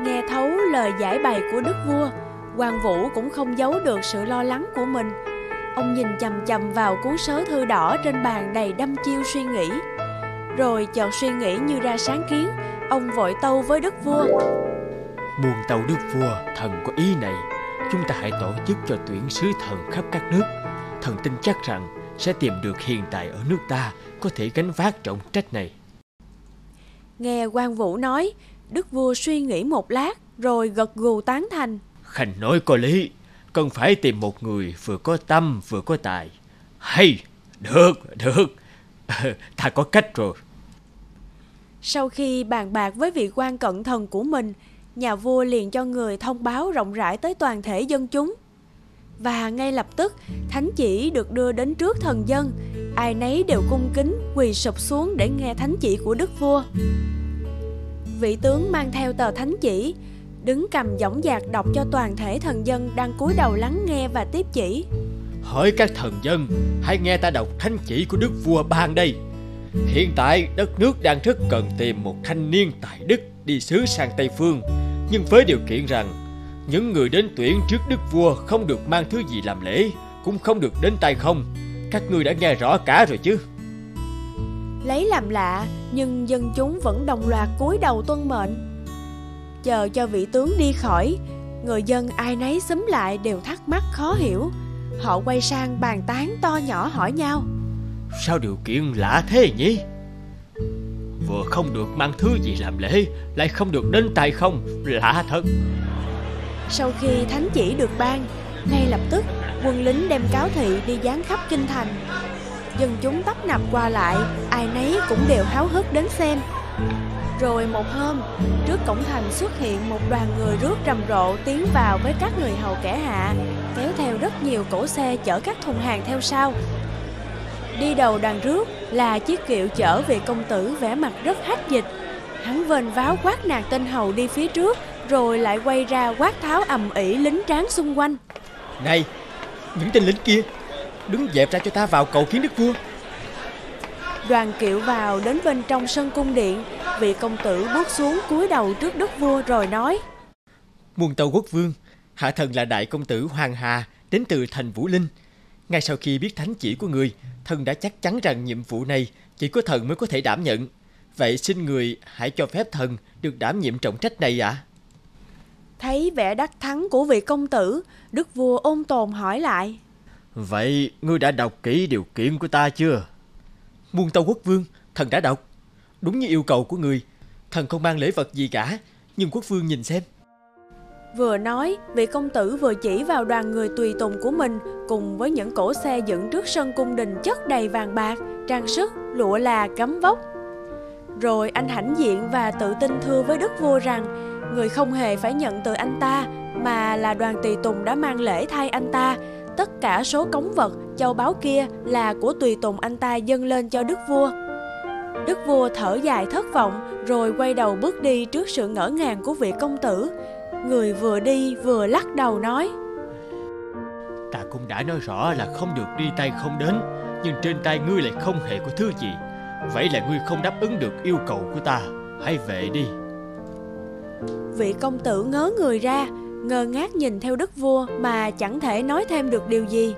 Nghe thấu lời giải bày của đức vua, Quan Vũ cũng không giấu được sự lo lắng của mình. Ông nhìn chằm chằm vào cuốn sớ thư đỏ trên bàn đầy đăm chiêu suy nghĩ. Rồi chợt suy nghĩ như ra sáng kiến, ông vội tâu với đức vua. Muôn tâu đức vua, thần có ý này. Chúng ta hãy tổ chức cho tuyển sứ thần khắp các nước. Thần tin chắc rằng sẽ tìm được hiền tài ở nước ta có thể gánh vác trọng trách này. Nghe Quan Vũ nói, đức vua suy nghĩ một lát rồi gật gù tán thành. Khanh nói có lý, cần phải tìm một người vừa có tâm vừa có tài. Hay, được, ta có cách rồi. Sau khi bàn bạc với vị quan cận thần của mình, nhà vua liền cho người thông báo rộng rãi tới toàn thể dân chúng. Và ngay lập tức, thánh chỉ được đưa đến trước thần dân. Ai nấy đều cung kính, quỳ sụp xuống để nghe thánh chỉ của đức vua. Vị tướng mang theo tờ thánh chỉ, đứng cầm dõng dạc đọc cho toàn thể thần dân đang cúi đầu lắng nghe và tiếp chỉ. Hỡi các thần dân, hãy nghe ta đọc thánh chỉ của đức vua ban đây. Hiện tại, đất nước đang rất cần tìm một thanh niên tài đức đi sứ sang Tây Phương, nhưng với điều kiện rằng những người đến tuyển trước đức vua không được mang thứ gì làm lễ, cũng không được đến tay không. Các ngươi đã nghe rõ cả rồi chứ? Lấy làm lạ, nhưng dân chúng vẫn đồng loạt cúi đầu tuân mệnh. Chờ cho vị tướng đi khỏi, người dân ai nấy xúm lại đều thắc mắc khó hiểu. Họ quay sang bàn tán to nhỏ hỏi nhau. Sao điều kiện lạ thế nhỉ? Vừa không được mang thứ gì làm lễ, lại không được đến tay không, lạ thật. Sau khi thánh chỉ được ban, ngay lập tức quân lính đem cáo thị đi dán khắp kinh thành. Dân chúng tấp nập qua lại, ai nấy cũng đều háo hức đến xem. Rồi một hôm, trước cổng thành xuất hiện một đoàn người rước rầm rộ tiến vào với các người hầu kẻ hạ, kéo theo rất nhiều cỗ xe chở các thùng hàng theo sau. Đi đầu đoàn rước là chiếc kiệu chở vị công tử vẻ mặt rất hách dịch. Hắn vênh váo quát nạt tên hầu đi phía trước, rồi lại quay ra quát tháo ầm ĩ lính tráng xung quanh. Này, những tên lính kia, đứng dẹp ra cho ta vào cầu kiến đức vua. Đoàn Kiệu vào đến bên trong sân cung điện. Vị công tử bước xuống cúi đầu trước đức vua rồi nói: Muôn Tâu quốc vương, hạ thần là đại công tử Hoàng Hà, đến từ thành Vũ Linh. Ngay sau khi biết thánh chỉ của người, thần đã chắc chắn rằng nhiệm vụ này chỉ có thần mới có thể đảm nhận. Vậy xin người hãy cho phép thần được đảm nhiệm trọng trách này ạ. Thấy vẻ đắc thắng của vị công tử, đức vua ôn tồn hỏi lại: Vậy ngươi đã đọc kỹ điều kiện của ta chưa? Muôn Tâu quốc vương, thần đã đọc. Đúng như yêu cầu của người, thần không mang lễ vật gì cả, nhưng quốc vương nhìn xem. Vừa nói, vị công tử vừa chỉ vào đoàn người tùy tùng của mình cùng với những cỗ xe dựng trước sân cung đình chất đầy vàng bạc, trang sức, lụa là, gấm vóc. Rồi anh hãnh diện và tự tin thưa với đức vua rằng người không hề phải nhận từ anh ta, mà là đoàn tùy tùng đã mang lễ thay anh ta. Tất cả số cống vật, châu báu kia là của tùy tùng anh ta dâng lên cho đức vua. Đức vua thở dài thất vọng rồi quay đầu bước đi trước sự ngỡ ngàng của vị công tử. Người vừa đi vừa lắc đầu nói: Ta cũng đã nói rõ là không được đi tay không đến, nhưng trên tay ngươi lại không hề có thứ gì. Vậy là ngươi không đáp ứng được yêu cầu của ta, hãy về đi. Vị công tử ngớ người ra, ngơ ngác nhìn theo đức vua mà chẳng thể nói thêm được điều gì.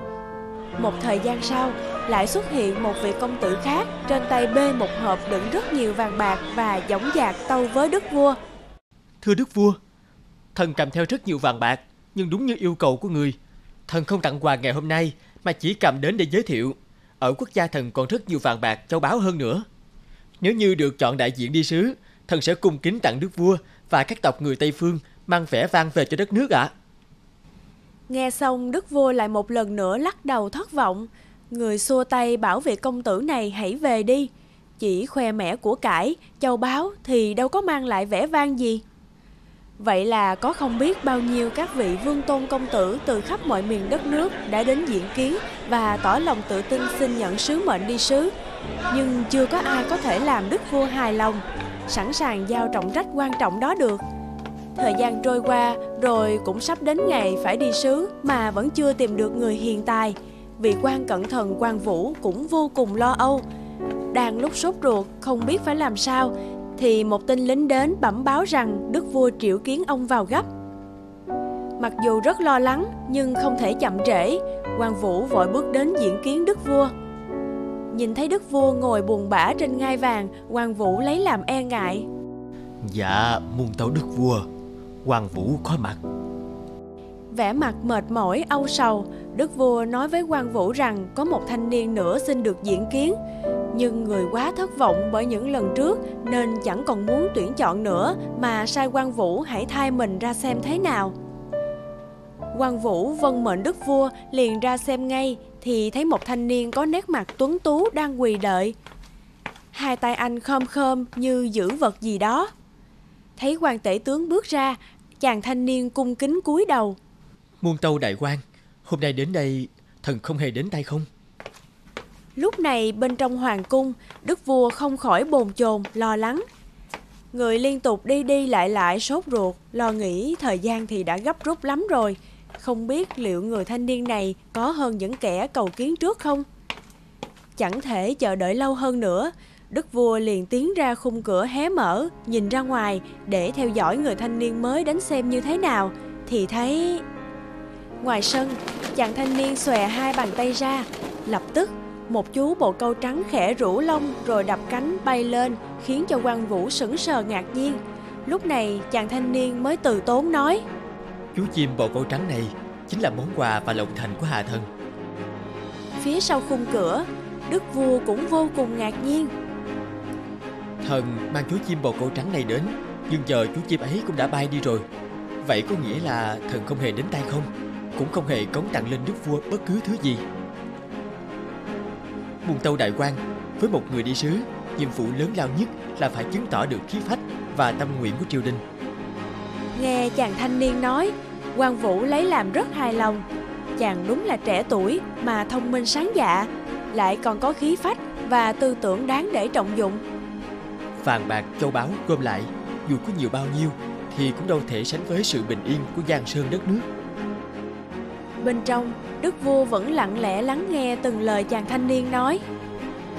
Một thời gian sau, lại xuất hiện một vị công tử khác, trên tay bê một hộp đựng rất nhiều vàng bạc và dõng dạc tâu với đức vua: Thưa đức vua, thần cầm theo rất nhiều vàng bạc, nhưng đúng như yêu cầu của người, thần không tặng quà ngày hôm nay mà chỉ cầm đến để giới thiệu. Ở quốc gia thần còn rất nhiều vàng bạc, châu báu hơn nữa. Nếu như được chọn đại diện đi sứ, thần sẽ cung kính tặng đức vua và các tộc người Tây Phương, mang vẻ vang về cho đất nước ạ. Nghe xong, đức vua lại một lần nữa lắc đầu thất vọng. Người xua tay bảo vị công tử này hãy về đi. Chỉ khoe mẽ của cải, châu báu thì đâu có mang lại vẻ vang gì. Vậy là có không biết bao nhiêu các vị vương tôn công tử từ khắp mọi miền đất nước đã đến diện kiến và tỏ lòng tự tin xin nhận sứ mệnh đi sứ. Nhưng chưa có ai có thể làm đức vua hài lòng, sẵn sàng giao trọng trách quan trọng đó được. Thời gian trôi qua rồi cũng sắp đến ngày phải đi sứ mà vẫn chưa tìm được người hiền tài. Vị quan cận thần Quan Vũ cũng vô cùng lo âu. Đang lúc sốt ruột không biết phải làm sao thì một tin lính đến bẩm báo rằng đức vua triệu kiến ông vào gấp. Mặc dù rất lo lắng nhưng không thể chậm trễ, Quan Vũ vội bước đến diện kiến đức vua. Nhìn thấy đức vua ngồi buồn bã trên ngai vàng, Quan Vũ lấy làm e ngại: Dạ, muôn tâu đức vua, Quan Vũ có mặt. Vẻ mặt mệt mỏi, âu sầu, đức vua nói với Quan Vũ rằng có một thanh niên nữa xin được diện kiến. Nhưng người quá thất vọng bởi những lần trước nên chẳng còn muốn tuyển chọn nữa mà sai Quan Vũ hãy thay mình ra xem thế nào. Quan Vũ vâng mệnh đức vua liền ra xem ngay thì thấy một thanh niên có nét mặt tuấn tú đang quỳ đợi. Hai tay anh khom khom như giữ vật gì đó. Thấy quan tể tướng bước ra, chàng thanh niên cung kính cúi đầu: Muôn Tâu đại quan, hôm nay đến đây thần không hề đến tay không? Lúc này bên trong hoàng cung, đức vua không khỏi bồn chồn lo lắng. Người liên tục đi đi lại lại sốt ruột, lo nghĩ thời gian thì đã gấp rút lắm rồi. Không biết liệu người thanh niên này có hơn những kẻ cầu kiến trước không? Chẳng thể chờ đợi lâu hơn nữa, đức vua liền tiến ra khung cửa hé mở, nhìn ra ngoài để theo dõi người thanh niên mới đến xem như thế nào. Thì thấy ngoài sân, chàng thanh niên xòe hai bàn tay ra. Lập tức một chú bồ câu trắng khẽ rũ lông rồi đập cánh bay lên, khiến cho Quan Vũ sững sờ ngạc nhiên. Lúc này chàng thanh niên mới từ tốn nói: Chú chim bồ câu trắng này chính là món quà và lòng thành của hạ thần. Phía sau khung cửa, đức vua cũng vô cùng ngạc nhiên. Thần mang chú chim bồ câu trắng này đến, nhưng giờ chú chim ấy cũng đã bay đi rồi. Vậy có nghĩa là thần không hề đến tay không? Cũng không hề cống tặng lên đức vua bất cứ thứ gì. Muôn Tâu đại quan, với một người đi sứ, nhiệm vụ lớn lao nhất là phải chứng tỏ được khí phách và tâm nguyện của triều đình. Nghe chàng thanh niên nói, Quan Vũ lấy làm rất hài lòng. Chàng đúng là trẻ tuổi mà thông minh sáng dạ, lại còn có khí phách và tư tưởng đáng để trọng dụng. Vàng bạc châu báu gom lại, dù có nhiều bao nhiêu thì cũng đâu thể sánh với sự bình yên của giang sơn đất nước. Bên trong, đức vua vẫn lặng lẽ lắng nghe từng lời chàng thanh niên nói.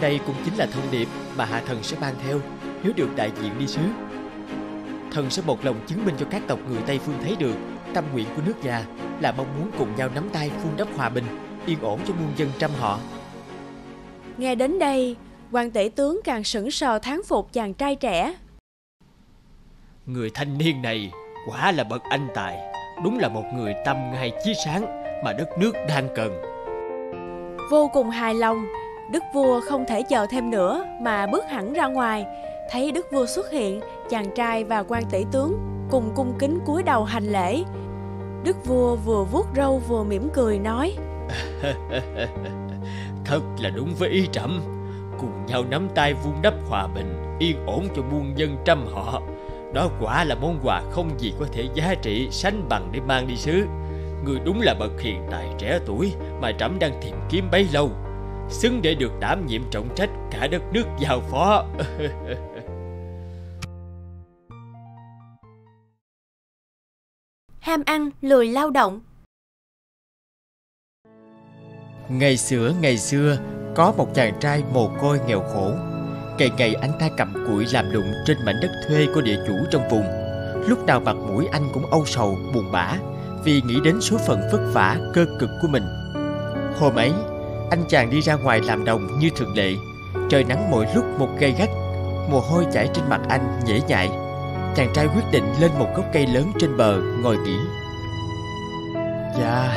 Đây cũng chính là thông điệp mà hạ thần sẽ mang theo nếu được đại diện đi sứ. Thần sẽ một lòng chứng minh cho các tộc người Tây Phương thấy được tâm nguyện của nước nhà là mong muốn cùng nhau nắm tay vun đắp hòa bình, yên ổn cho muôn dân trăm họ. Nghe đến đây, Hoàng Tể Tướng càng sững sờ thán phục chàng trai trẻ. Người thanh niên này quả là bậc anh tài, đúng là một người tâm ngay chí sáng mà đất nước đang cần. Vô cùng hài lòng, đức vua không thể chờ thêm nữa mà bước hẳn ra ngoài. Thấy đức vua xuất hiện, chàng trai và quan tỷ tướng cùng cung kính cúi đầu hành lễ. Đức vua vừa vuốt râu vừa mỉm cười nói: Thật là đúng với ý trẫm, cùng nhau nắm tay vun đắp hòa bình, yên ổn cho muôn dân trăm họ. Đó quả là món quà không gì có thể giá trị sánh bằng để mang đi sứ. Người đúng là bậc hiền tài trẻ tuổi mà trẫm đang tìm kiếm bấy lâu, xứng để được đảm nhiệm trọng trách cả đất nước giao phó. Ham ăn, lười lao động. Ngày xưa, có một chàng trai mồ côi nghèo khổ. Ngày anh ta cầm cụi làm lụng trên mảnh đất thuê của địa chủ trong vùng. Lúc nào mặt mũi anh cũng âu sầu, buồn bã vì nghĩ đến số phận vất vả, cơ cực của mình. Hôm ấy, anh chàng đi ra ngoài làm đồng như thường lệ. Trời nắng mỗi lúc một gay gắt, mồ hôi chảy trên mặt anh nhễ nhại. Chàng trai quyết định lên một gốc cây lớn trên bờ ngồi nghỉ. Dạ,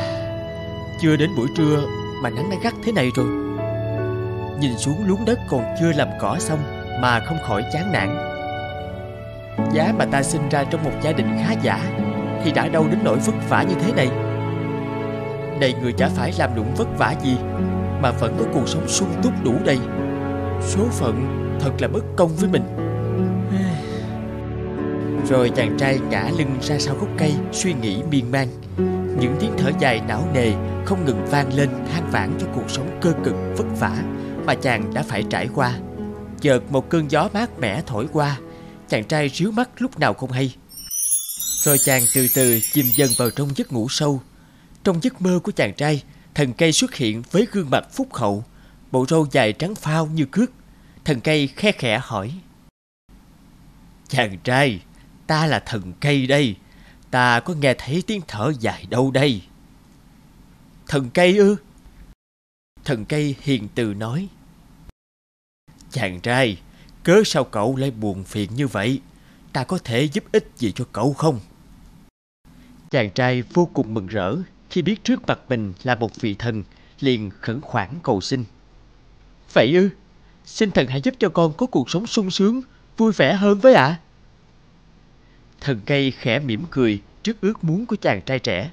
chưa đến buổi trưa mà nắng đã gắt thế này rồi. Nhìn xuống luống đất còn chưa làm cỏ xong mà không khỏi chán nản. Giá mà ta sinh ra trong một gia đình khá giả thì đã đâu đến nỗi vất vả như thế này. Này, người chả phải làm lụng vất vả gì mà vẫn có cuộc sống sung túc đủ đầy. Số phận thật là bất công với mình. Rồi chàng trai ngã lưng ra sau gốc cây, suy nghĩ miên man. Những tiếng thở dài não nề không ngừng vang lên, than vãn cho cuộc sống cơ cực vất vả mà chàng đã phải trải qua. Chợt một cơn gió mát mẻ thổi qua, chàng trai ríu mắt lúc nào không hay. Rồi chàng từ từ chìm dần vào trong giấc ngủ sâu. Trong giấc mơ của chàng trai, thần cây xuất hiện với gương mặt phúc hậu, bộ râu dài trắng phao như cước. Thần cây khe khẽ hỏi: Chàng trai, ta là thần cây đây, ta có nghe thấy tiếng thở dài đâu đây? Thần cây ư? Thần cây hiền từ nói: Chàng trai, cớ sao cậu lại buồn phiền như vậy? Ta có thể giúp ích gì cho cậu không? Chàng trai vô cùng mừng rỡ khi biết trước mặt mình là một vị thần, liền khẩn khoản cầu xin: Vậy ư? Xin thần hãy giúp cho con có cuộc sống sung sướng, vui vẻ hơn với ạ. Thần cây khẽ mỉm cười trước ước muốn của chàng trai trẻ.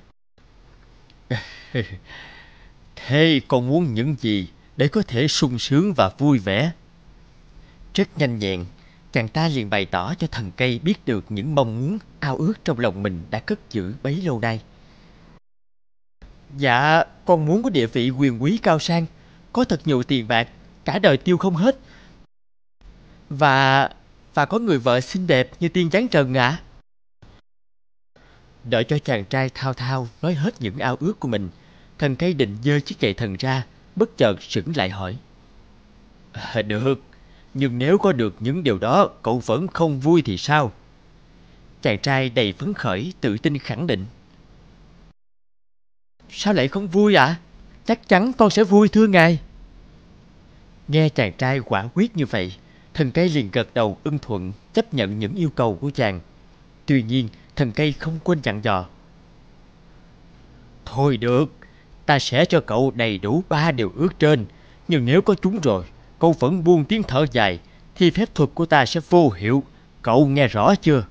Thế con muốn những gì để có thể sung sướng và vui vẻ? Rất nhanh nhẹn, chàng ta liền bày tỏ cho thần cây biết được những mong muốn, ao ước trong lòng mình đã cất giữ bấy lâu nay. Dạ, con muốn có địa vị quyền quý cao sang, có thật nhiều tiền bạc, cả đời tiêu không hết, Và có người vợ xinh đẹp như tiên giáng trần ạ. Đợi cho chàng trai thao thao nói hết những ao ước của mình, thần cây định giơ chiếc gậy thần ra, bất chợt sững lại hỏi: Được, nhưng nếu có được những điều đó cậu vẫn không vui thì sao? Chàng trai đầy phấn khởi, tự tin khẳng định: Sao lại không vui ạ? Chắc chắn con sẽ vui thưa ngài. Nghe chàng trai quả quyết như vậy, thần cây liền gật đầu ưng thuận, chấp nhận những yêu cầu của chàng. Tuy nhiên, thần cây không quên dặn dò: Thôi được, ta sẽ cho cậu đầy đủ 3 điều ước trên, nhưng nếu có chúng rồi cậu vẫn buông tiếng thở dài thì phép thuật của ta sẽ vô hiệu, cậu nghe rõ chưa?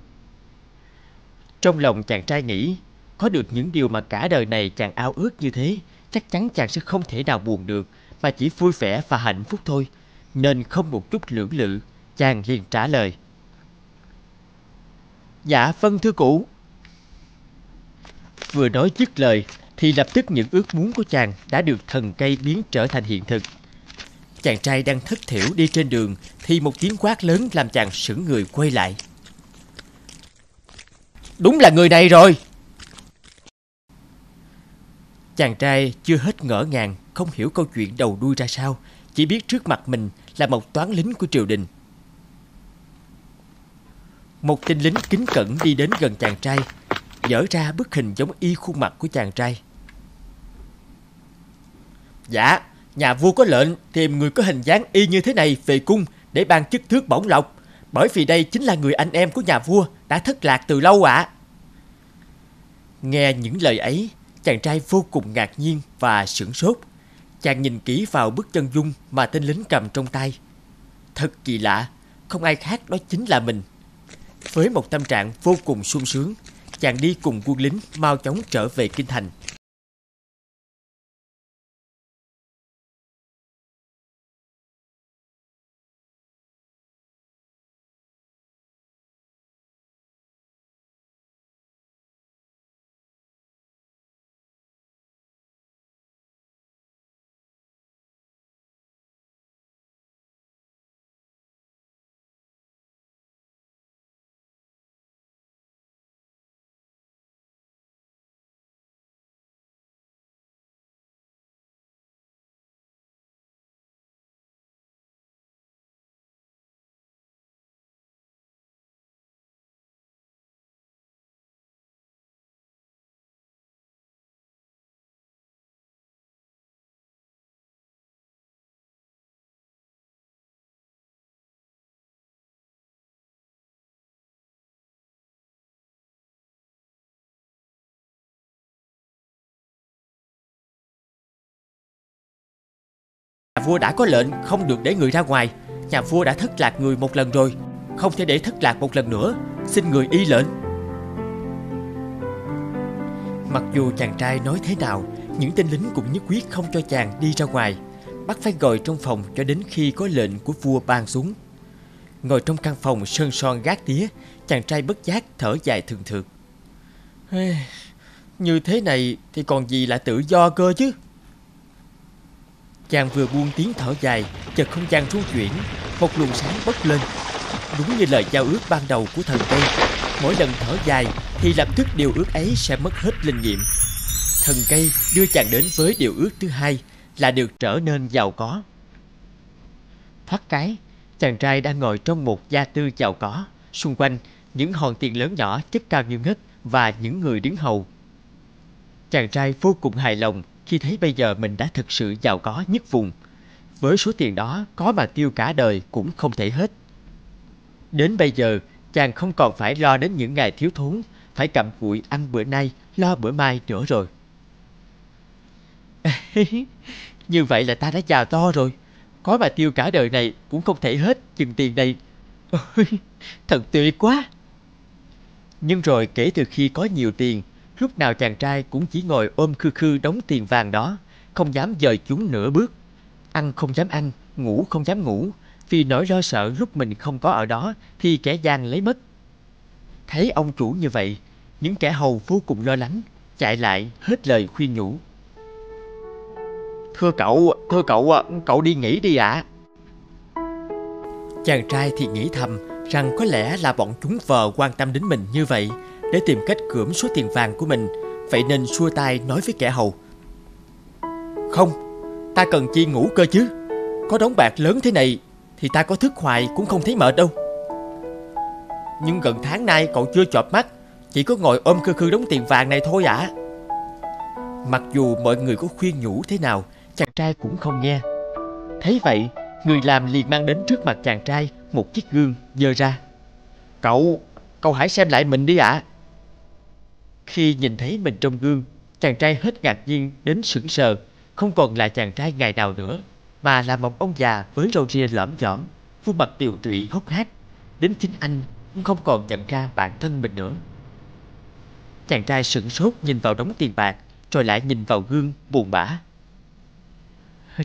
Trong lòng chàng trai nghĩ, có được những điều mà cả đời này chàng ao ước như thế, chắc chắn chàng sẽ không thể nào buồn được, mà chỉ vui vẻ và hạnh phúc thôi. Nên không một chút lưỡng lự, chàng liền trả lời: Dạ vâng thưa cụ. Vừa nói dứt lời thì lập tức những ước muốn của chàng đã được thần cây biến trở thành hiện thực. Chàng trai đang thất thểu đi trên đường thì một tiếng quát lớn làm chàng sững người quay lại. Đúng là người này rồi! Chàng trai chưa hết ngỡ ngàng, không hiểu câu chuyện đầu đuôi ra sao, chỉ biết trước mặt mình là một toán lính của triều đình. Một tên lính kính cẩn đi đến gần chàng trai, dở ra bức hình giống y khuôn mặt của chàng trai. Dạ, nhà vua có lệnh tìm người có hình dáng y như thế này về cung để ban chức thước bổng lộc, bởi vì đây chính là người anh em của nhà vua đã thất lạc từ lâu ạ. Nghe những lời ấy, chàng trai vô cùng ngạc nhiên và sửng sốt. Chàng nhìn kỹ vào bức chân dung mà tên lính cầm trong tay. Thật kỳ lạ, không ai khác đó chính là mình. Với một tâm trạng vô cùng sung sướng, chàng đi cùng quân lính mau chóng trở về kinh thành. Nhà vua đã có lệnh không được để người ra ngoài. Nhà vua đã thất lạc người một lần rồi, không thể để thất lạc một lần nữa. Xin người y lệnh. Mặc dù chàng trai nói thế nào, những tên lính cũng nhất quyết không cho chàng đi ra ngoài. Bắt phải ngồi trong phòng cho đến khi có lệnh của vua ban xuống. Ngồi trong căn phòng sơn son gác tía, chàng trai bất giác thở dài thường thượt. Như thế này thì còn gì là tự do cơ chứ. Chàng vừa buông tiếng thở dài, chợt không gian rung chuyển, một luồng sáng bốc lên. Đúng như lời giao ước ban đầu của thần cây, mỗi lần thở dài thì lập tức điều ước ấy sẽ mất hết linh nghiệm. Thần cây đưa chàng đến với điều ước thứ hai là được trở nên giàu có. Thoát cái, chàng trai đang ngồi trong một gia tư giàu có, xung quanh những hòn tiền lớn nhỏ chất cao như ngất và những người đứng hầu. Chàng trai vô cùng hài lòng khi thấy bây giờ mình đã thực sự giàu có nhất vùng. Với số tiền đó, có mà tiêu cả đời cũng không thể hết. Đến bây giờ, chàng không còn phải lo đến những ngày thiếu thốn, phải cặm cụi ăn bữa nay, lo bữa mai nữa rồi. Như vậy là ta đã giàu to rồi, có mà tiêu cả đời này cũng không thể hết chừng tiền này. Ôi, thật tuyệt quá. Nhưng rồi kể từ khi có nhiều tiền, lúc nào chàng trai cũng chỉ ngồi ôm khư khư đống tiền vàng đó, không dám dời chúng nửa bước. Ăn không dám ăn, ngủ không dám ngủ, vì nỗi lo sợ lúc mình không có ở đó thì kẻ gian lấy mất. Thấy ông chủ như vậy, những kẻ hầu vô cùng lo lắng, chạy lại hết lời khuyên nhủ. Thưa cậu đi nghỉ đi ạ. Chàng trai thì nghĩ thầm rằng có lẽ là bọn chúng vờ quan tâm đến mình như vậy để tìm cách cưỡm số tiền vàng của mình, vậy nên xua tay nói với kẻ hầu. Không, ta cần chi ngủ cơ chứ. Có đống bạc lớn thế này thì ta có thức hoài cũng không thấy mệt đâu. Nhưng gần tháng nay cậu chưa chợp mắt, chỉ có ngồi ôm khư khư đống tiền vàng này thôi ạ. Mặc dù mọi người có khuyên nhủ thế nào, chàng trai cũng không nghe. Thấy vậy, người làm liền mang đến trước mặt chàng trai một chiếc gương dơ ra. Cậu hãy xem lại mình đi ạ. Khi nhìn thấy mình trong gương, chàng trai hết ngạc nhiên đến sững sờ, không còn là chàng trai ngày nào nữa, mà là một ông già với râu ria lõm chõm, khuôn mặt tiều tụy hốc hác, đến chính anh cũng không còn nhận ra bản thân mình nữa. Chàng trai sững sốt nhìn vào đống tiền bạc, rồi lại nhìn vào gương buồn bã.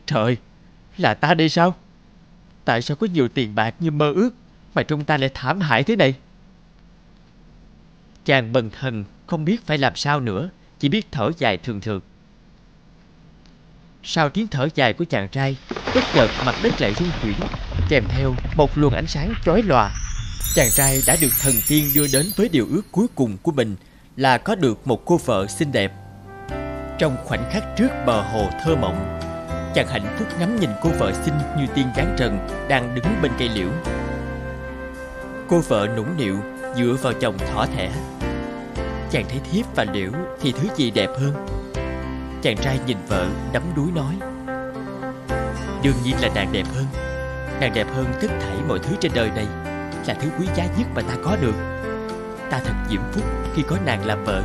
Trời, là ta đây sao? Tại sao có nhiều tiền bạc như mơ ước mà trông ta lại thảm hại thế này? Chàng bần thần không biết phải làm sao nữa, chỉ biết thở dài thường thường. Sau tiếng thở dài của chàng trai, bất chợt mặt đất lại rung chuyển, kèm theo một luồng ánh sáng chói lòa. Chàng trai đã được thần tiên đưa đến với điều ước cuối cùng của mình là có được một cô vợ xinh đẹp. Trong khoảnh khắc trước bờ hồ thơ mộng, chàng hạnh phúc ngắm nhìn cô vợ xinh như tiên dáng trần đang đứng bên cây liễu. Cô vợ nũng nịu dựa vào chồng thỏ thẻ. Chàng thấy thiếp và liễu thì thứ gì đẹp hơn? Chàng trai nhìn vợ đắm đuối nói: đương nhiên là nàng đẹp hơn. Nàng đẹp hơn tất thảy mọi thứ trên đời này, là thứ quý giá nhất mà ta có được. Ta thật diễm phúc khi có nàng làm vợ.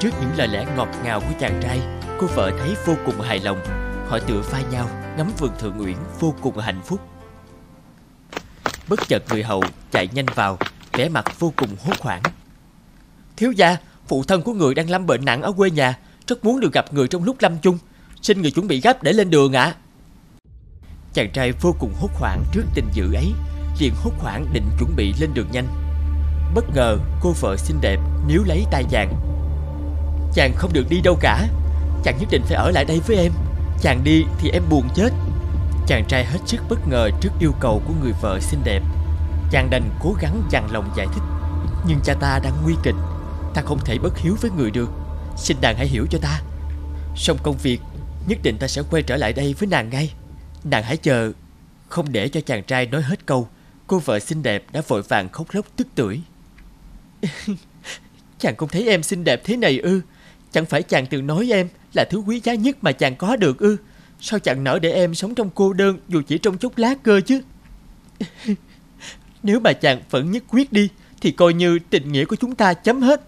Trước những lời lẽ ngọt ngào của chàng trai, cô vợ thấy vô cùng hài lòng. Họ tựa vai nhau ngắm vườn thượng uyển vô cùng hạnh phúc. Bất chợt người hầu chạy nhanh vào, vẻ mặt vô cùng hốt hoảng. Thiếu gia, phụ thân của người đang lâm bệnh nặng ở quê nhà, rất muốn được gặp người trong lúc lâm chung. Xin người chuẩn bị gấp để lên đường ạ. Chàng trai vô cùng hốt hoảng trước tình dữ ấy, liền hốt hoảng định chuẩn bị lên đường nhanh. Bất ngờ cô vợ xinh đẹp níu lấy tay chàng. Chàng không được đi đâu cả. Chàng nhất định phải ở lại đây với em. Chàng đi thì em buồn chết. Chàng trai hết sức bất ngờ trước yêu cầu của người vợ xinh đẹp. Chàng đành cố gắng dằn lòng giải thích: nhưng cha ta đang nguy kịch, ta không thể bất hiếu với người được. Xin nàng hãy hiểu cho ta. Xong công việc, nhất định ta sẽ quay trở lại đây với nàng ngay. Nàng hãy chờ. Không để cho chàng trai nói hết câu, cô vợ xinh đẹp đã vội vàng khóc lóc tức tưởi. Chàng không thấy em xinh đẹp thế này ư? Chẳng phải chàng từng nói em là thứ quý giá nhất mà chàng có được ư? Sao chàng nỡ để em sống trong cô đơn dù chỉ trong chốc lát cơ chứ? Nếu mà chàng vẫn nhất quyết đi thì coi như tình nghĩa của chúng ta chấm hết.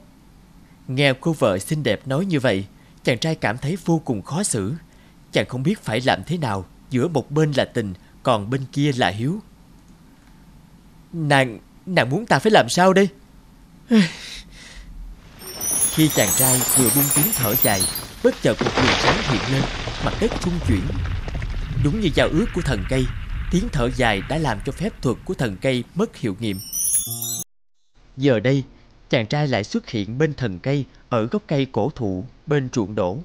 Nghe cô vợ xinh đẹp nói như vậy, chàng trai cảm thấy vô cùng khó xử. Chàng không biết phải làm thế nào, giữa một bên là tình, còn bên kia là hiếu. Nàng muốn ta phải làm sao đây? Khi chàng trai vừa buông tiếng thở dài, bất chợt một luồng sáng hiện lên, mặt đất rung chuyển. Đúng như giao ước của thần cây, tiếng thở dài đã làm cho phép thuật của thần cây mất hiệu nghiệm. Giờ đây, chàng trai lại xuất hiện bên thần cây, ở gốc cây cổ thụ bên ruộng đổ.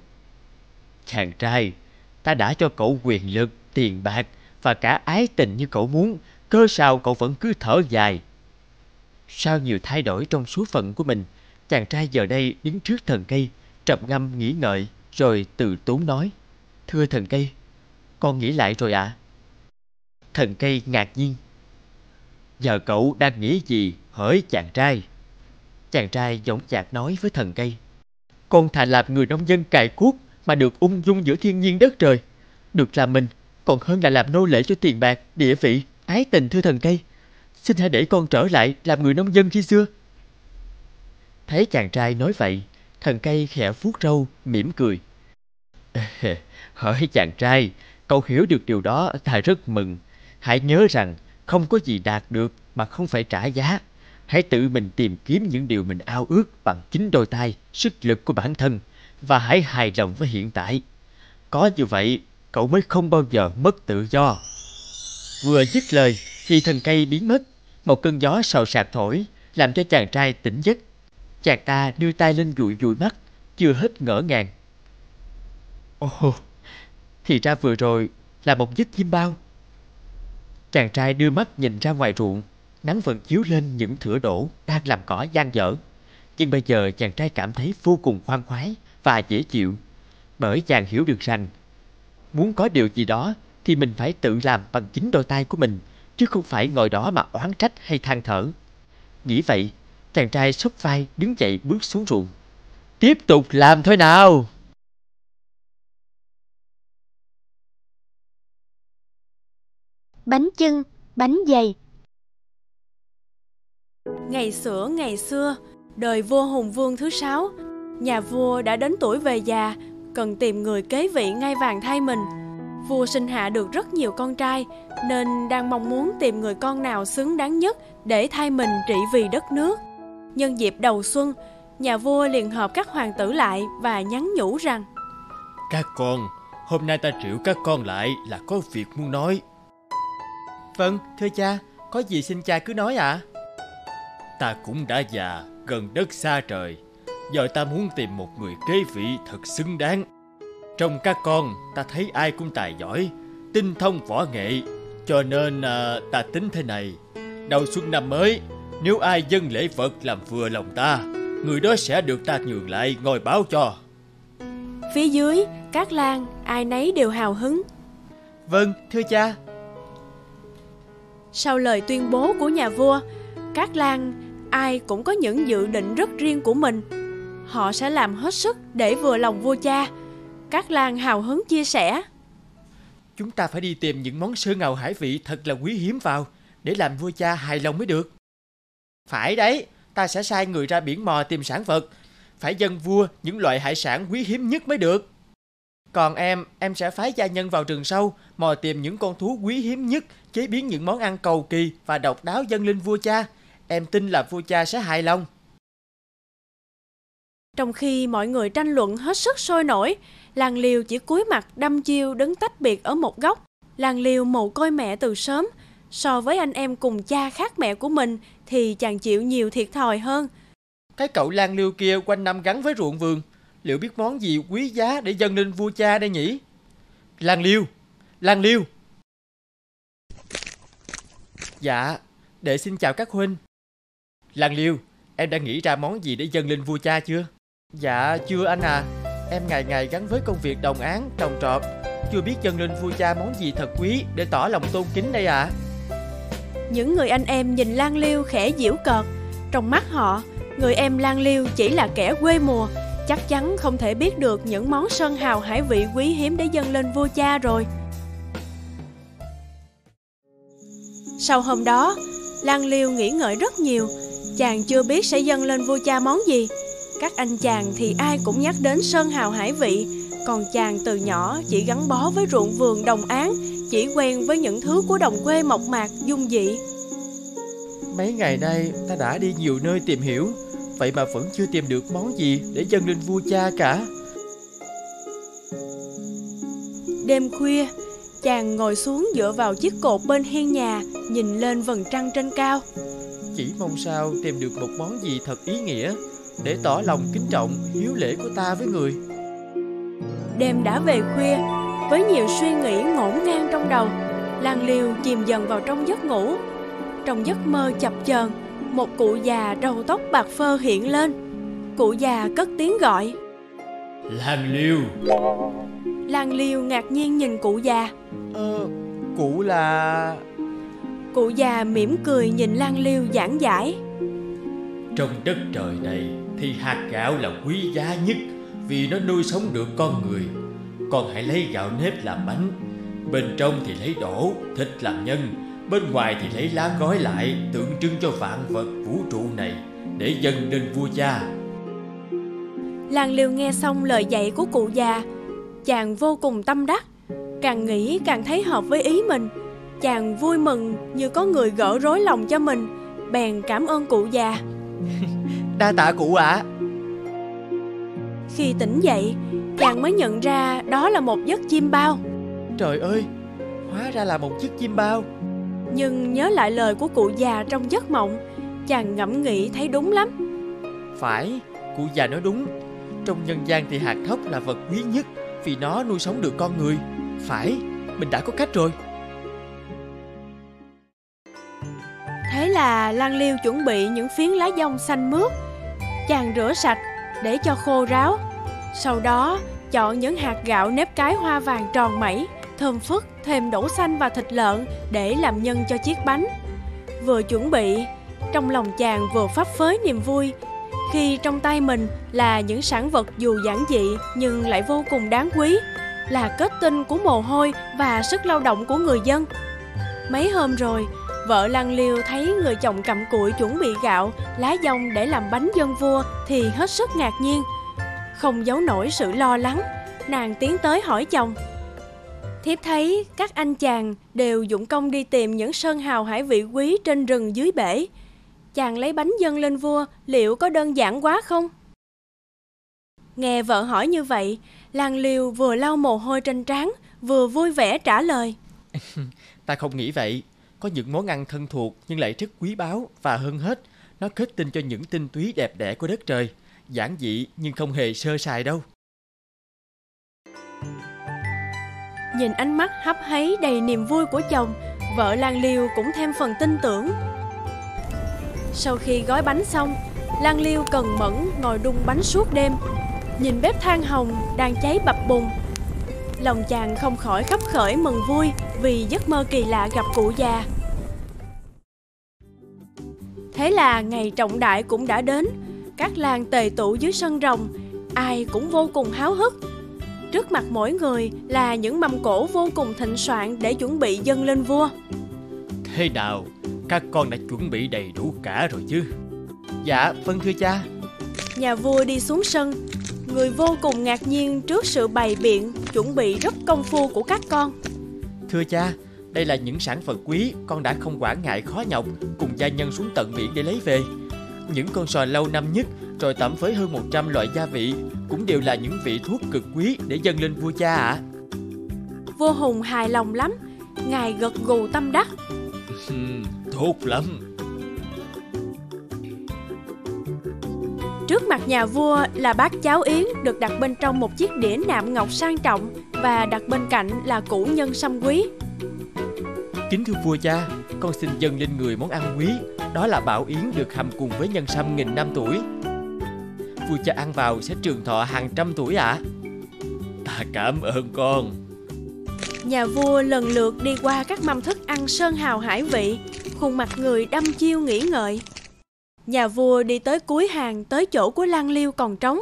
Chàng trai, ta đã cho cậu quyền lực, tiền bạc và cả ái tình như cậu muốn, cớ sao cậu vẫn cứ thở dài? Sau nhiều thay đổi trong số phận của mình, chàng trai giờ đây đứng trước thần cây, trầm ngâm nghĩ ngợi, rồi từ tốn nói: thưa thần cây, con nghĩ lại rồi ạ. Thần cây ngạc nhiên: giờ cậu đang nghĩ gì hỡi chàng trai? Chàng trai dõng dạc nói với thần cây: con thà làm người nông dân cày cuốc mà được ung dung giữa thiên nhiên đất trời. Được làm mình còn hơn là làm nô lệ cho tiền bạc, địa vị, ái tình. Thưa thần cây, xin hãy để con trở lại làm người nông dân khi xưa. Thấy chàng trai nói vậy, thần cây khẽ vuốt râu mỉm cười. Hỡi chàng trai, cậu hiểu được điều đó ta rất mừng. Hãy nhớ rằng không có gì đạt được mà không phải trả giá. Hãy tự mình tìm kiếm những điều mình ao ước bằng chính đôi tay, sức lực của bản thân, và hãy hài lòng với hiện tại. Có như vậy, cậu mới không bao giờ mất tự do. Vừa dứt lời thì thần cây biến mất. Một cơn gió xào xạc thổi, làm cho chàng trai tỉnh giấc. Chàng ta đưa tay lên dụi dụi mắt, chưa hết ngỡ ngàng. Ồ, thì ra vừa rồi là một giấc chiêm bao. Chàng trai đưa mắt nhìn ra ngoài ruộng, nắng vẫn chiếu lên những thửa đổ đang làm cỏ dang dở. Nhưng bây giờ chàng trai cảm thấy vô cùng khoan khoái và dễ chịu, bởi chàng hiểu được rằng muốn có điều gì đó thì mình phải tự làm bằng chính đôi tay của mình, chứ không phải ngồi đó mà oán trách hay than thở. Nghĩ vậy, chàng trai xốc vai đứng dậy bước xuống ruộng. Tiếp tục làm thôi nào! Bánh chưng, bánh dày. Ngày xưa, đời vua Hùng Vương thứ 6, nhà vua đã đến tuổi về già, cần tìm người kế vị ngai vàng thay mình. Vua sinh hạ được rất nhiều con trai, nên đang mong muốn tìm người con nào xứng đáng nhất để thay mình trị vì đất nước. Nhân dịp đầu xuân, nhà vua liền họp các hoàng tử lại và nhắn nhủ rằng: các con, hôm nay ta triệu các con lại là có việc muốn nói. Vâng, thưa cha, có gì xin cha cứ nói ạ. Ta cũng đã già, gần đất xa trời. Giờ ta muốn tìm một người kế vị thật xứng đáng. Trong các con, ta thấy ai cũng tài giỏi, tinh thông võ nghệ. Cho nên ta tính thế này: đầu xuân năm mới, nếu ai dâng lễ vật làm vừa lòng ta, người đó sẽ được ta nhường lại ngồi báo cho. Phía dưới, các lang ai nấy đều hào hứng. Vâng, thưa cha. Sau lời tuyên bố của nhà vua, các lang ai cũng có những dự định rất riêng của mình. Họ sẽ làm hết sức để vừa lòng vua cha. Các lang hào hứng chia sẻ. Chúng ta phải đi tìm những món sơn ngầu hải vị thật là quý hiếm vào, để làm vua cha hài lòng mới được. Phải đấy, ta sẽ sai người ra biển mò tìm sản vật. Phải dâng vua những loại hải sản quý hiếm nhất mới được. Còn em sẽ phái gia nhân vào rừng sâu, mò tìm những con thú quý hiếm nhất, chế biến những món ăn cầu kỳ và độc đáo dâng lên vua cha. Em tin là vua cha sẽ hài lòng. Trong khi mọi người tranh luận hết sức sôi nổi, làng Liều chỉ cúi mặt đăm chiêu đứng tách biệt ở một góc. Làng Liều mồ côi mẹ từ sớm. So với anh em cùng cha khác mẹ của mình thì chàng chịu nhiều thiệt thòi hơn. Cái cậu lang liêu kia quanh năm gắn với ruộng vườn, liệu biết món gì quý giá để dâng lên vua cha đây nhỉ? Lang Liêu! Lang Liêu! Dạ, đệ xin chào các huynh. Lang Liêu, em đã nghĩ ra món gì để dâng lên vua cha chưa? Dạ, chưa anh à. Em ngày ngày gắn với công việc đồng áng, trồng trọt, chưa biết dâng lên vua cha món gì thật quý để tỏ lòng tôn kính đây ạ. Những người anh em nhìn Lang Liêu khẽ giễu cợt. Trong mắt họ, người em Lang Liêu chỉ là kẻ quê mùa, chắc chắn không thể biết được những món sơn hào hải vị quý hiếm để dâng lên vua cha rồi. Sau hôm đó, Lang Liêu nghĩ ngợi rất nhiều. Chàng chưa biết sẽ dâng lên vua cha món gì. Các anh chàng thì ai cũng nhắc đến sơn hào hải vị, còn chàng từ nhỏ chỉ gắn bó với ruộng vườn đồng áng, chỉ quen với những thứ của đồng quê mộc mạc, dung dị. Mấy ngày nay ta đã đi nhiều nơi tìm hiểu, vậy mà vẫn chưa tìm được món gì để dâng lên vua cha cả. Đêm khuya, chàng ngồi xuống dựa vào chiếc cột bên hiên nhà, nhìn lên vầng trăng trên cao. Chỉ mong sao tìm được một món gì thật ý nghĩa, để tỏ lòng kính trọng, hiếu lễ của ta với người. Đêm đã về khuya, với nhiều suy nghĩ ngổn ngang trong đầu, Lang Liêu chìm dần vào trong giấc ngủ. Trong giấc mơ chập chờn, một cụ già râu tóc bạc phơ hiện lên. Cụ già cất tiếng gọi. Lang Liêu! Lang Liêu ngạc nhiên nhìn cụ già. Cụ là... Cụ già mỉm cười nhìn Lang Liêu giảng giải. Trong đất trời này thì hạt gạo là quý giá nhất, vì nó nuôi sống được con người. Con hãy lấy gạo nếp làm bánh, bên trong thì lấy đổ, thịt làm nhân, bên ngoài thì lấy lá gói lại, tượng trưng cho vạn vật vũ trụ này, để dâng lên vua cha. Lang Liêu nghe xong lời dạy của cụ già, chàng vô cùng tâm đắc. Càng nghĩ càng thấy hợp với ý mình. Chàng vui mừng như có người gỡ rối lòng cho mình. Bèn cảm ơn cụ già. Đa tạ cụ ạ. Khi tỉnh dậy, chàng mới nhận ra đó là một giấc chiêm bao. Trời ơi, hóa ra là một chiếc chiêm bao. Nhưng nhớ lại lời của cụ già trong giấc mộng, chàng ngẫm nghĩ thấy đúng lắm. Phải, cụ già nói đúng. Trong nhân gian thì hạt thóc là vật quý nhất, vì nó nuôi sống được con người. Phải, mình đã có cách rồi. Thế là Lang Liêu chuẩn bị những phiến lá dong xanh mướt. Chàng rửa sạch để cho khô ráo. Sau đó chọn những hạt gạo nếp cái hoa vàng tròn mẩy, thơm phức, thêm đậu xanh và thịt lợn để làm nhân cho chiếc bánh. Vừa chuẩn bị, trong lòng chàng vừa phấp phới niềm vui khi trong tay mình là những sản vật dù giản dị nhưng lại vô cùng đáng quý, là kết tinh của mồ hôi và sức lao động của người dân. Mấy hôm rồi, vợ Lang Liêu thấy người chồng cặm cụi chuẩn bị gạo, lá dong để làm bánh dâng vua thì hết sức ngạc nhiên. Không giấu nổi sự lo lắng, nàng tiến tới hỏi chồng. Thiếp thấy các anh chàng đều dũng công đi tìm những sơn hào hải vị quý trên rừng dưới bể. Chàng lấy bánh dâng lên vua liệu có đơn giản quá không? Nghe vợ hỏi như vậy, Lang Liêu vừa lau mồ hôi trên trán, vừa vui vẻ trả lời. Ta không nghĩ vậy. Có những món ăn thân thuộc nhưng lại rất quý báu, và hơn hết, nó kết tinh cho những tinh túy đẹp đẽ của đất trời. Giản dị nhưng không hề sơ sài đâu. Nhìn ánh mắt hấp háy đầy niềm vui của chồng, vợ Lang Liêu cũng thêm phần tin tưởng. Sau khi gói bánh xong, Lan Liêu cần mẫn ngồi đung bánh suốt đêm, nhìn bếp than hồng đang cháy bập bùng. Lòng chàng không khỏi khấp khởi mừng vui vì giấc mơ kỳ lạ gặp cụ già. Thế là ngày trọng đại cũng đã đến. Các làng tề tụ dưới sân rồng, ai cũng vô cùng háo hức. Trước mặt mỗi người là những mâm cỗ vô cùng thịnh soạn để chuẩn bị dâng lên vua. Thế nào, các con đã chuẩn bị đầy đủ cả rồi chứ? Dạ, vâng thưa cha. Nhà vua đi xuống sân, người vô cùng ngạc nhiên trước sự bày biện, chuẩn bị rất công phu của các con. Thưa cha, đây là những sản vật quý con đã không quản ngại khó nhọc cùng gia nhân xuống tận biển để lấy về. Những con sò lâu năm nhất, rồi tẩm với hơn 100 loại gia vị, cũng đều là những vị thuốc cực quý để dâng lên vua cha ạ. Vua Hùng hài lòng lắm, ngài gật gù tâm đắc. Tốt lắm. Trước mặt nhà vua là bát cháo yến được đặt bên trong một chiếc đĩa nạm ngọc sang trọng, và đặt bên cạnh là củ nhân sâm quý. Kính thưa vua cha, con xin dâng lên người món ăn quý, đó là bảo yến được hầm cùng với nhân sâm nghìn năm tuổi. Vua cha ăn vào sẽ trường thọ hàng trăm tuổi ạ. Ta cảm ơn con. Nhà vua lần lượt đi qua các mâm thức ăn sơn hào hải vị, khuôn mặt người đăm chiêu nghĩ ngợi. Nhà vua đi tới cuối hàng, tới chỗ của Lan Liêu còn trống.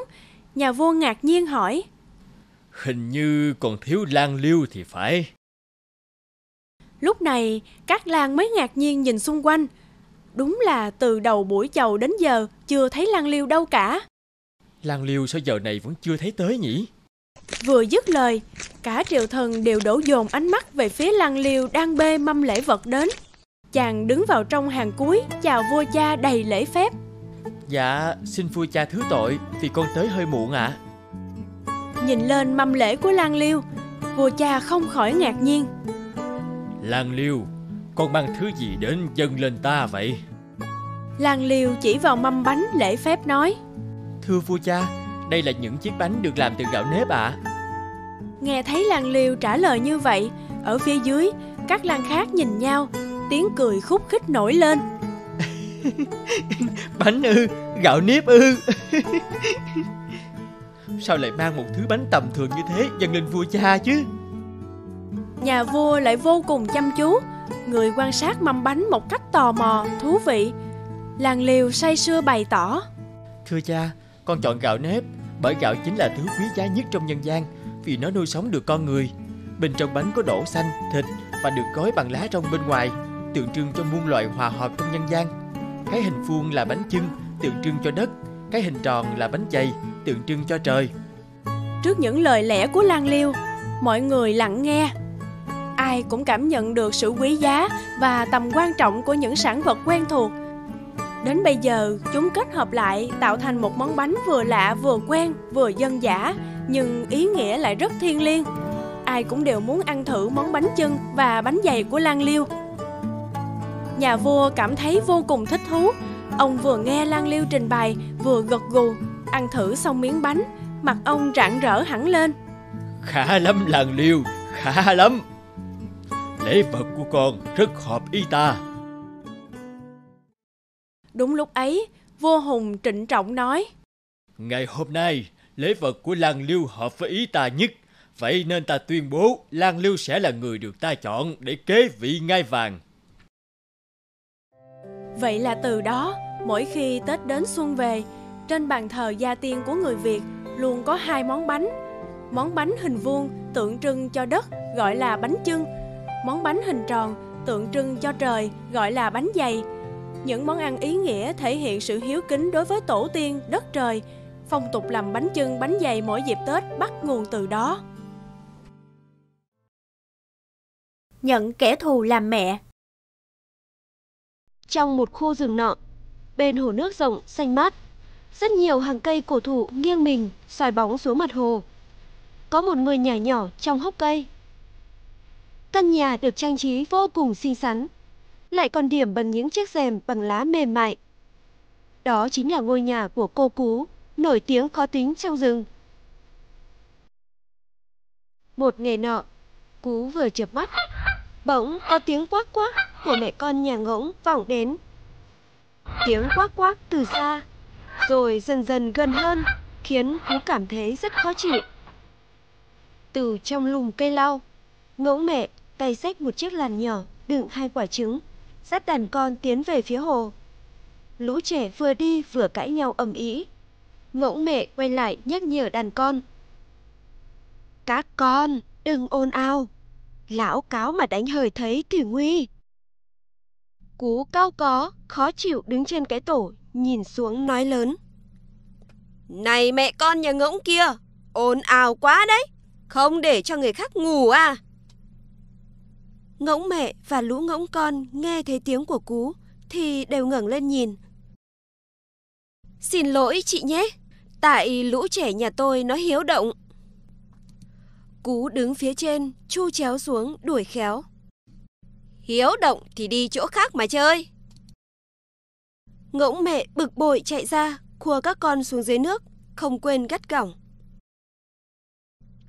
Nhà vua ngạc nhiên hỏi: Hình như còn thiếu Lan Liêu thì phải. Lúc này, các làng mới ngạc nhiên nhìn xung quanh. Đúng là từ đầu buổi chầu đến giờ chưa thấy Lan Liêu đâu cả. Lan Liêu sao giờ này vẫn chưa thấy tới nhỉ? Vừa dứt lời, cả triều thần đều đổ dồn ánh mắt về phía Lan Liêu đang bê mâm lễ vật đến. Chàng đứng vào trong hàng cuối, chào vua cha đầy lễ phép. Dạ, xin vua cha thứ tội vì con tới hơi muộn ạ. Nhìn lên mâm lễ của Lan Liêu, vua cha không khỏi ngạc nhiên. Lan Liêu, con mang thứ gì đến dâng lên ta vậy? Lan Liêu chỉ vào mâm bánh lễ phép nói: Thưa vua cha, đây là những chiếc bánh được làm từ gạo nếp ạ. Nghe thấy Lan Liêu trả lời như vậy, ở phía dưới, các làng khác nhìn nhau, tiếng cười khúc khích nổi lên. Bánh ư, gạo nếp ư? Sao lại mang một thứ bánh tầm thường như thế dâng lên vua cha chứ? Nhà vua lại vô cùng chăm chú, người quan sát mâm bánh một cách tò mò, thú vị. Lan Liêu say sưa bày tỏ: Thưa cha, con chọn gạo nếp, bởi gạo chính là thứ quý giá nhất trong nhân gian, vì nó nuôi sống được con người. Bên trong bánh có đỗ xanh, thịt và được gói bằng lá trong bên ngoài, tượng trưng cho muôn loài hòa hợp trong nhân gian. Cái hình vuông là bánh chưng, tượng trưng cho đất. Cái hình tròn là bánh dày, tượng trưng cho trời. Trước những lời lẽ của Lan Liêu, mọi người lặng nghe. Ai cũng cảm nhận được sự quý giá và tầm quan trọng của những sản vật quen thuộc. Đến bây giờ, chúng kết hợp lại tạo thành một món bánh vừa lạ, vừa quen, vừa dân dã, nhưng ý nghĩa lại rất thiêng liêng. Ai cũng đều muốn ăn thử món bánh chưng và bánh dày của Lan Liêu. Nhà vua cảm thấy vô cùng thích thú. Ông vừa nghe Lan Liêu trình bày, vừa gật gù. Ăn thử xong miếng bánh, mặt ông rạng rỡ hẳn lên. Khá lắm Lan Liêu, khá lắm. Lễ vật của con rất hợp ý ta. Đúng lúc ấy, vua Hùng trịnh trọng nói: Ngày hôm nay, lễ vật của Lan Liêu hợp với ý ta nhất. Vậy nên ta tuyên bố Lan Liêu sẽ là người được ta chọn để kế vị ngai vàng. Vậy là từ đó, mỗi khi Tết đến xuân về, trên bàn thờ gia tiên của người Việt luôn có hai món bánh. Món bánh hình vuông tượng trưng cho đất gọi là bánh chưng. Món bánh hình tròn tượng trưng cho trời gọi là bánh dày. Những món ăn ý nghĩa thể hiện sự hiếu kính đối với tổ tiên, đất trời. Phong tục làm bánh chưng, bánh dày mỗi dịp Tết bắt nguồn từ đó. Nhận kẻ thù làm mẹ. Trong một khu rừng nọ, bên hồ nước rộng, xanh mát, rất nhiều hàng cây cổ thụ nghiêng mình, soi bóng xuống mặt hồ. Có một người nhà nhỏ trong hốc cây. Căn nhà được trang trí vô cùng xinh xắn, lại còn điểm bằng những chiếc rèm bằng lá mềm mại. Đó chính là ngôi nhà của cô Cú, nổi tiếng khó tính trong rừng. Một ngày nọ, Cú vừa chợp mắt, bỗng có tiếng quắc quắc của mẹ con nhà ngỗng vọng đến. Tiếng quắc quắc từ xa rồi dần dần gần hơn, khiến Phú cảm thấy rất khó chịu. Từ trong lùm cây lau, Ngỗng mẹ tay xách một chiếc làn nhỏ đựng 2 quả trứng, dắt đàn con tiến về phía hồ. Lũ trẻ vừa đi vừa cãi nhau ầm ĩ. Ngỗng mẹ quay lại nhắc nhở đàn con: "Các con đừng ồn ào, lão cáo mà đánh hời thấy thì nguy." Cú cao có khó chịu đứng trên cái tổ, nhìn xuống nói lớn: "Này mẹ con nhà Ngỗng kia, ồn ào quá đấy, không để cho người khác ngủ à?" Ngỗng mẹ và lũ ngỗng con nghe thấy tiếng của Cú thì đều ngẩng lên nhìn. "Xin lỗi chị nhé, tại lũ trẻ nhà tôi nó hiếu động." Cú đứng phía trên, chu chéo xuống đuổi khéo: "Hiếu động thì đi chỗ khác mà chơi." Ngỗng mẹ bực bội chạy ra, khua các con xuống dưới nước, không quên gắt gỏng: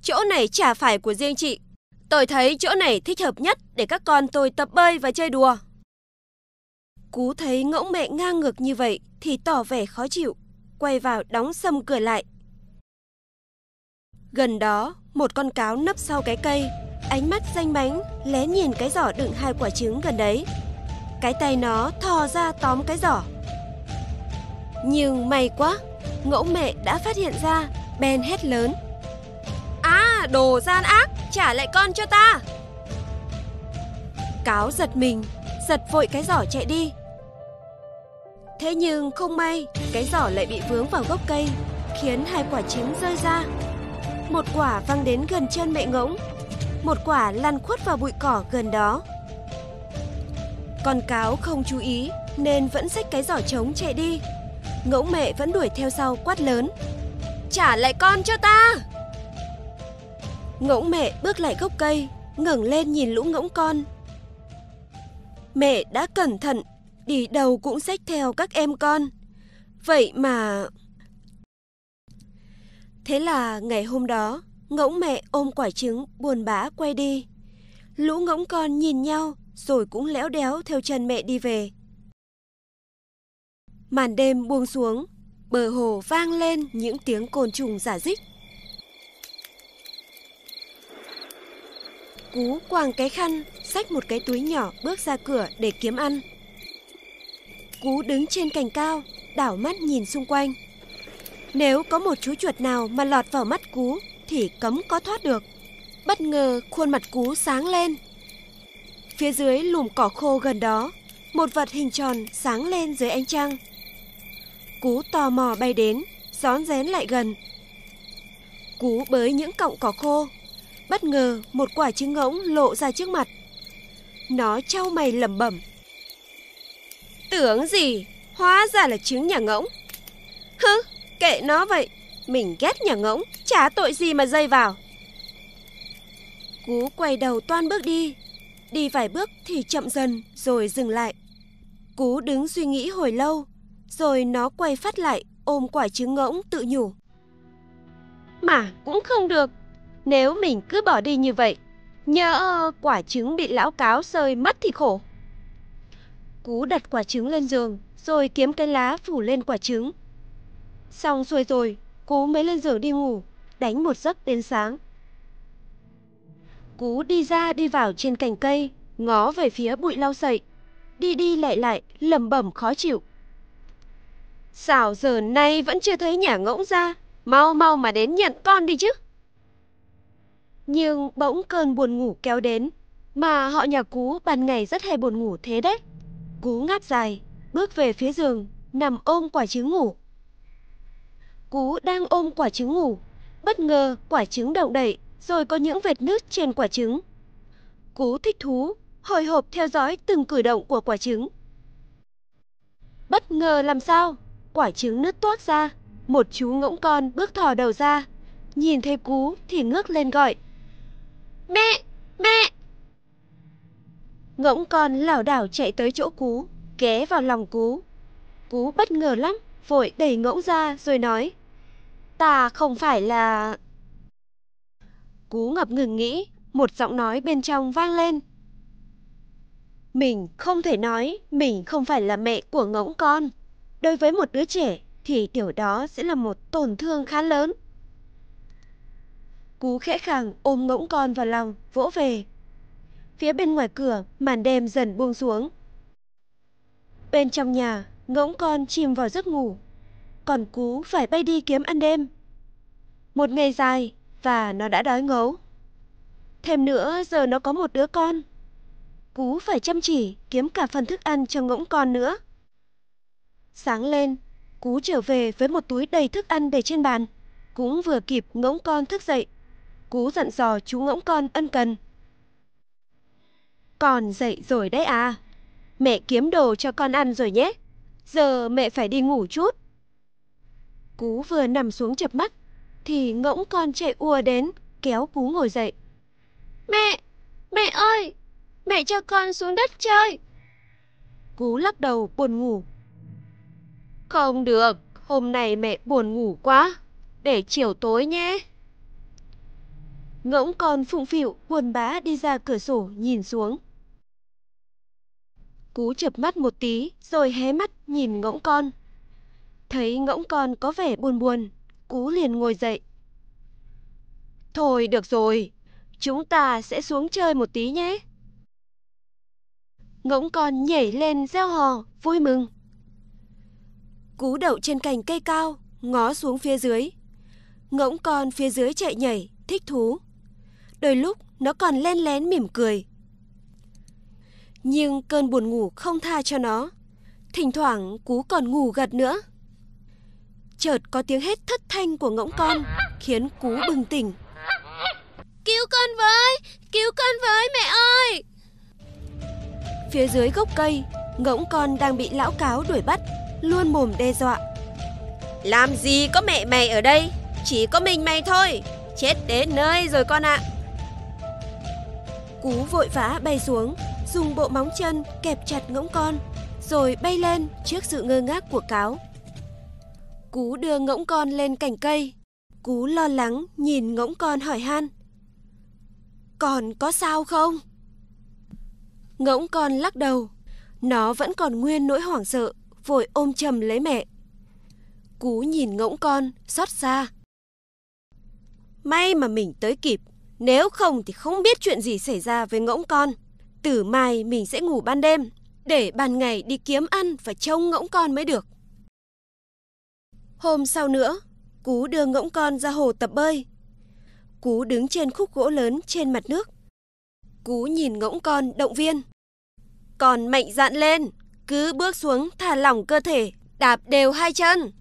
"Chỗ này chả phải của riêng chị. Tôi thấy chỗ này thích hợp nhất để các con tôi tập bơi và chơi đùa." Cú thấy ngỗng mẹ ngang ngược như vậy thì tỏ vẻ khó chịu, quay vào đóng sầm cửa lại. Gần đó, một con cáo nấp sau cái cây, ánh mắt xanh bánh lén nhìn cái giỏ đựng 2 quả trứng gần đấy. Cái tay nó thò ra tóm cái giỏ. Nhưng may quá, ngỗng mẹ đã phát hiện ra, bèn hét lớn: "À, đồ gian ác, trả lại con cho ta!" Cáo giật mình, giật vội cái giỏ chạy đi. Thế nhưng không may, cái giỏ lại bị vướng vào gốc cây, khiến 2 quả trứng rơi ra. 1 quả văng đến gần chân mẹ ngỗng, 1 quả lăn khuất vào bụi cỏ gần đó. Con cáo không chú ý nên vẫn xách cái giỏ trống chạy đi. Ngỗng mẹ vẫn đuổi theo sau quát lớn: "Trả lại con cho ta!" Ngỗng mẹ bước lại gốc cây, ngẩng lên nhìn lũ ngỗng con. Mẹ đã cẩn thận, đi đầu cũng xách theo các em con. Vậy mà... Thế là ngày hôm đó, ngỗng mẹ ôm quả trứng buồn bã quay đi. Lũ ngỗng con nhìn nhau rồi cũng lẽo đéo theo chân mẹ đi về. Màn đêm buông xuống, bờ hồ vang lên những tiếng côn trùng rả rích. Cú quàng cái khăn, xách một cái túi nhỏ bước ra cửa để kiếm ăn. Cú đứng trên cành cao, đảo mắt nhìn xung quanh. Nếu có một chú chuột nào mà lọt vào mắt Cú thì cấm có thoát được. Bất ngờ khuôn mặt Cú sáng lên. Phía dưới lùm cỏ khô gần đó, một vật hình tròn sáng lên dưới ánh trăng. Cú tò mò bay đến, rón rén lại gần. Cú bới những cọng cỏ khô. Bất ngờ một quả trứng ngỗng lộ ra trước mặt. Nó chau mày lẩm bẩm: "Tưởng gì, hóa ra là trứng nhà ngỗng. Hứ, kệ nó vậy, mình ghét nhà ngỗng, chả tội gì mà dây vào." Cú quay đầu toan bước đi. Đi vài bước thì chậm dần rồi dừng lại. Cú đứng suy nghĩ hồi lâu, rồi nó quay phát lại ôm quả trứng ngỗng tự nhủ: "Mà cũng không được, nếu mình cứ bỏ đi như vậy, nhỡ quả trứng bị lão cáo sơi mất thì khổ." Cú đặt quả trứng lên giường, rồi kiếm cái lá phủ lên quả trứng. Xong xuôi rồi, Cú mới lên giường đi ngủ, đánh một giấc đến sáng. Cú đi ra đi vào trên cành cây, ngó về phía bụi lau sậy, đi đi lại lại, lẩm bẩm khó chịu: "Sao giờ này vẫn chưa thấy nhà ngỗng ra, mau mau mà đến nhận con đi chứ." Nhưng bỗng cơn buồn ngủ kéo đến, mà họ nhà Cú ban ngày rất hay buồn ngủ thế đấy. Cú ngáp dài, bước về phía giường, nằm ôm quả trứng ngủ. Cú đang ôm quả trứng ngủ, bất ngờ quả trứng động đậy, rồi có những vệt nứt trên quả trứng. Cú thích thú, hồi hộp theo dõi từng cử động của quả trứng. Bất ngờ làm sao, quả trứng nứt toác ra, một chú ngỗng con bước thò đầu ra, nhìn thấy Cú thì ngước lên gọi: "Mẹ, mẹ!" Ngỗng con lảo đảo chạy tới chỗ Cú, ghé vào lòng Cú. Cú bất ngờ lắm, vội đẩy ngỗng ra rồi nói: "Ta không phải là..." Cú ngập ngừng nghĩ, một giọng nói bên trong vang lên: "Mình không thể nói mình không phải là mẹ của ngỗng con. Đối với một đứa trẻ, thì điều đó sẽ là một tổn thương khá lớn. Cú khẽ khàng ôm ngỗng con vào lòng, vỗ về. Phía bên ngoài cửa, màn đêm dần buông xuống. Bên trong nhà, ngỗng con chìm vào giấc ngủ, còn Cú phải bay đi kiếm ăn đêm. Một ngày dài và nó đã đói ngấu. Thêm nữa, giờ nó có một đứa con. Cú phải chăm chỉ kiếm cả phần thức ăn cho ngỗng con nữa. Sáng lên, Cú trở về với một túi đầy thức ăn để trên bàn. Cũng vừa kịp ngỗng con thức dậy. Cú dặn dò chú ngỗng con ân cần. Con dậy rồi đấy à? Mẹ kiếm đồ cho con ăn rồi nhé. Giờ mẹ phải đi ngủ chút. Cú vừa nằm xuống chập mắt thì ngỗng con chạy ùa đến, kéo Cú ngồi dậy. Mẹ ơi, mẹ cho con xuống đất chơi. Cú lắc đầu buồn ngủ. Không được, hôm nay mẹ buồn ngủ quá, để chiều tối nhé. Ngỗng con phụng phịu buồn bã đi ra cửa sổ nhìn xuống. Cú chợp mắt một tí rồi hé mắt nhìn ngỗng con. Thấy ngỗng con có vẻ buồn buồn, Cú liền ngồi dậy. Thôi được rồi, chúng ta sẽ xuống chơi một tí nhé. Ngỗng con nhảy lên reo hò vui mừng. Cú đậu trên cành cây cao, ngó xuống phía dưới. Ngỗng con phía dưới chạy nhảy thích thú. Đôi lúc nó còn len lén mỉm cười. Nhưng cơn buồn ngủ không tha cho nó. Thỉnh thoảng Cú còn ngủ gật nữa. Chợt có tiếng hét thất thanh của ngỗng con khiến Cú bừng tỉnh. Cứu con với, cứu con với mẹ ơi! Phía dưới gốc cây, ngỗng con đang bị lão cáo đuổi bắt, luôn mồm đe dọa. Làm gì có mẹ mày ở đây, chỉ có mình mày thôi, chết đến nơi rồi con ạ. Cú vội vã bay xuống, dùng bộ móng chân kẹp chặt ngỗng con, rồi bay lên trước sự ngơ ngác của cáo. Cú đưa ngỗng con lên cành cây. Cú lo lắng nhìn ngỗng con hỏi han. Còn có sao không? Ngỗng con lắc đầu. Nó vẫn còn nguyên nỗi hoảng sợ, vội ôm chầm lấy mẹ. Cú nhìn ngỗng con xót xa. May mà mình tới kịp, nếu không thì không biết chuyện gì xảy ra với ngỗng con. Từ mai mình sẽ ngủ ban đêm, để ban ngày đi kiếm ăn và trông ngỗng con mới được. Hôm sau nữa, Cú đưa ngỗng con ra hồ tập bơi. Cú đứng trên khúc gỗ lớn trên mặt nước. Cú nhìn ngỗng con động viên. Con mạnh dạn lên, cứ bước xuống thả lỏng cơ thể, đạp đều hai chân.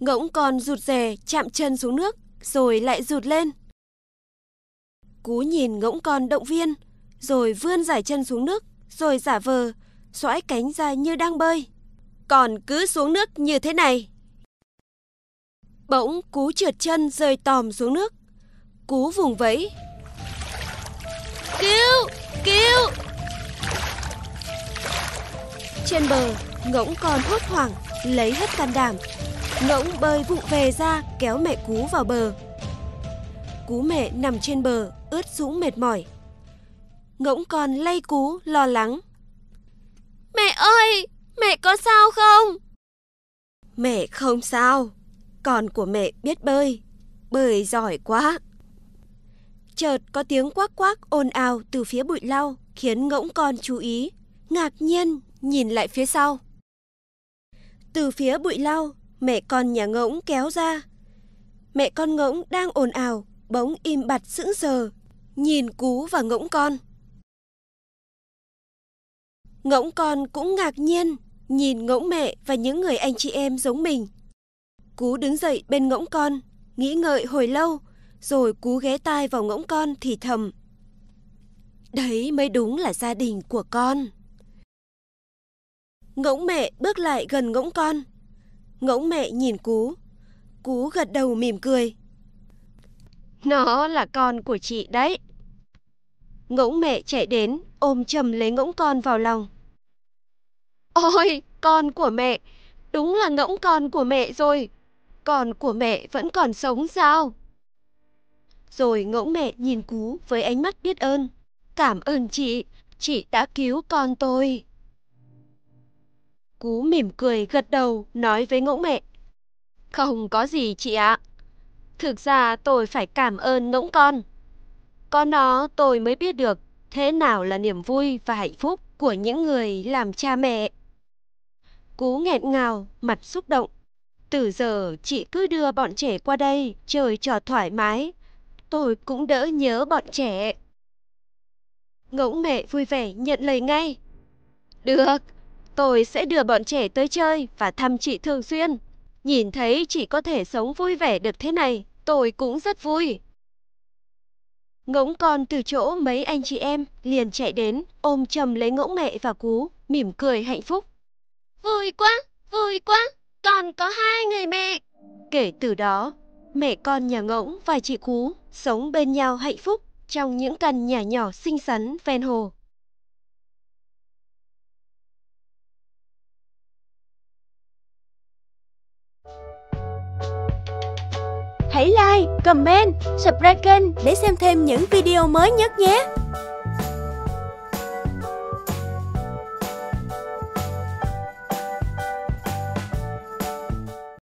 Ngỗng con rụt rè chạm chân xuống nước, rồi lại rụt lên. Cú nhìn ngỗng con động viên, rồi vươn giải chân xuống nước, rồi giả vờ, xoãi cánh ra như đang bơi. Còn cứ xuống nước như thế này. Bỗng Cú trượt chân rơi tòm xuống nước. Cú vùng vẫy. Cứu! Cứu! Trên bờ, ngỗng con hốt hoảng, lấy hết can đảm. Ngỗng bơi vụng về ra kéo mẹ Cú vào bờ. Cú mẹ nằm trên bờ, ướt sũng mệt mỏi. Ngỗng con lay Cú lo lắng. Mẹ ơi! Mẹ có sao không? Mẹ không sao. Con của mẹ biết bơi. Bơi giỏi quá. Chợt có tiếng quác quác ồn ào từ phía bụi lau khiến ngỗng con chú ý, ngạc nhiên nhìn lại phía sau. Từ phía bụi lau, mẹ con nhà ngỗng kéo ra. Mẹ con ngỗng đang ồn ào bỗng im bặt sững sờ, nhìn Cú và ngỗng con. Ngỗng con cũng ngạc nhiên nhìn ngỗng mẹ và những người anh chị em giống mình. Cú đứng dậy bên ngỗng con, nghĩ ngợi hồi lâu, rồi Cú ghé tai vào ngỗng con thì thầm. Đấy mới đúng là gia đình của con. Ngỗng mẹ bước lại gần ngỗng con. Ngỗng mẹ nhìn Cú. Cú gật đầu mỉm cười. Nó là con của chị đấy. Ngỗng mẹ chạy đến, ôm chầm lấy ngỗng con vào lòng. Ôi, con của mẹ, đúng là ngỗng con của mẹ rồi. Con của mẹ vẫn còn sống sao? Rồi ngỗng mẹ nhìn Cú với ánh mắt biết ơn. Cảm ơn chị đã cứu con tôi. Cú mỉm cười gật đầu nói với Ngỗng mẹ. Không có gì chị ạ. Thực ra tôi phải cảm ơn Ngỗng con. Có nó tôi mới biết được thế nào là niềm vui và hạnh phúc của những người làm cha mẹ. Cú nghẹn ngào, mặt xúc động. Từ giờ chị cứ đưa bọn trẻ qua đây chơi trò thoải mái, tôi cũng đỡ nhớ bọn trẻ. Ngỗng mẹ vui vẻ nhận lời ngay. Được, tôi sẽ đưa bọn trẻ tới chơi và thăm chị thường xuyên. Nhìn thấy chị có thể sống vui vẻ được thế này, tôi cũng rất vui. Ngỗng con từ chỗ mấy anh chị em liền chạy đến, ôm chầm lấy Ngỗng mẹ và Cú, mỉm cười hạnh phúc. Vui quá, con có hai người mẹ. Kể từ đó, mẹ con nhà Ngỗng và chị Cú sống bên nhau hạnh phúc trong những căn nhà nhỏ xinh xắn ven hồ. Hãy like, comment, subscribe kênh để xem thêm những video mới nhất nhé!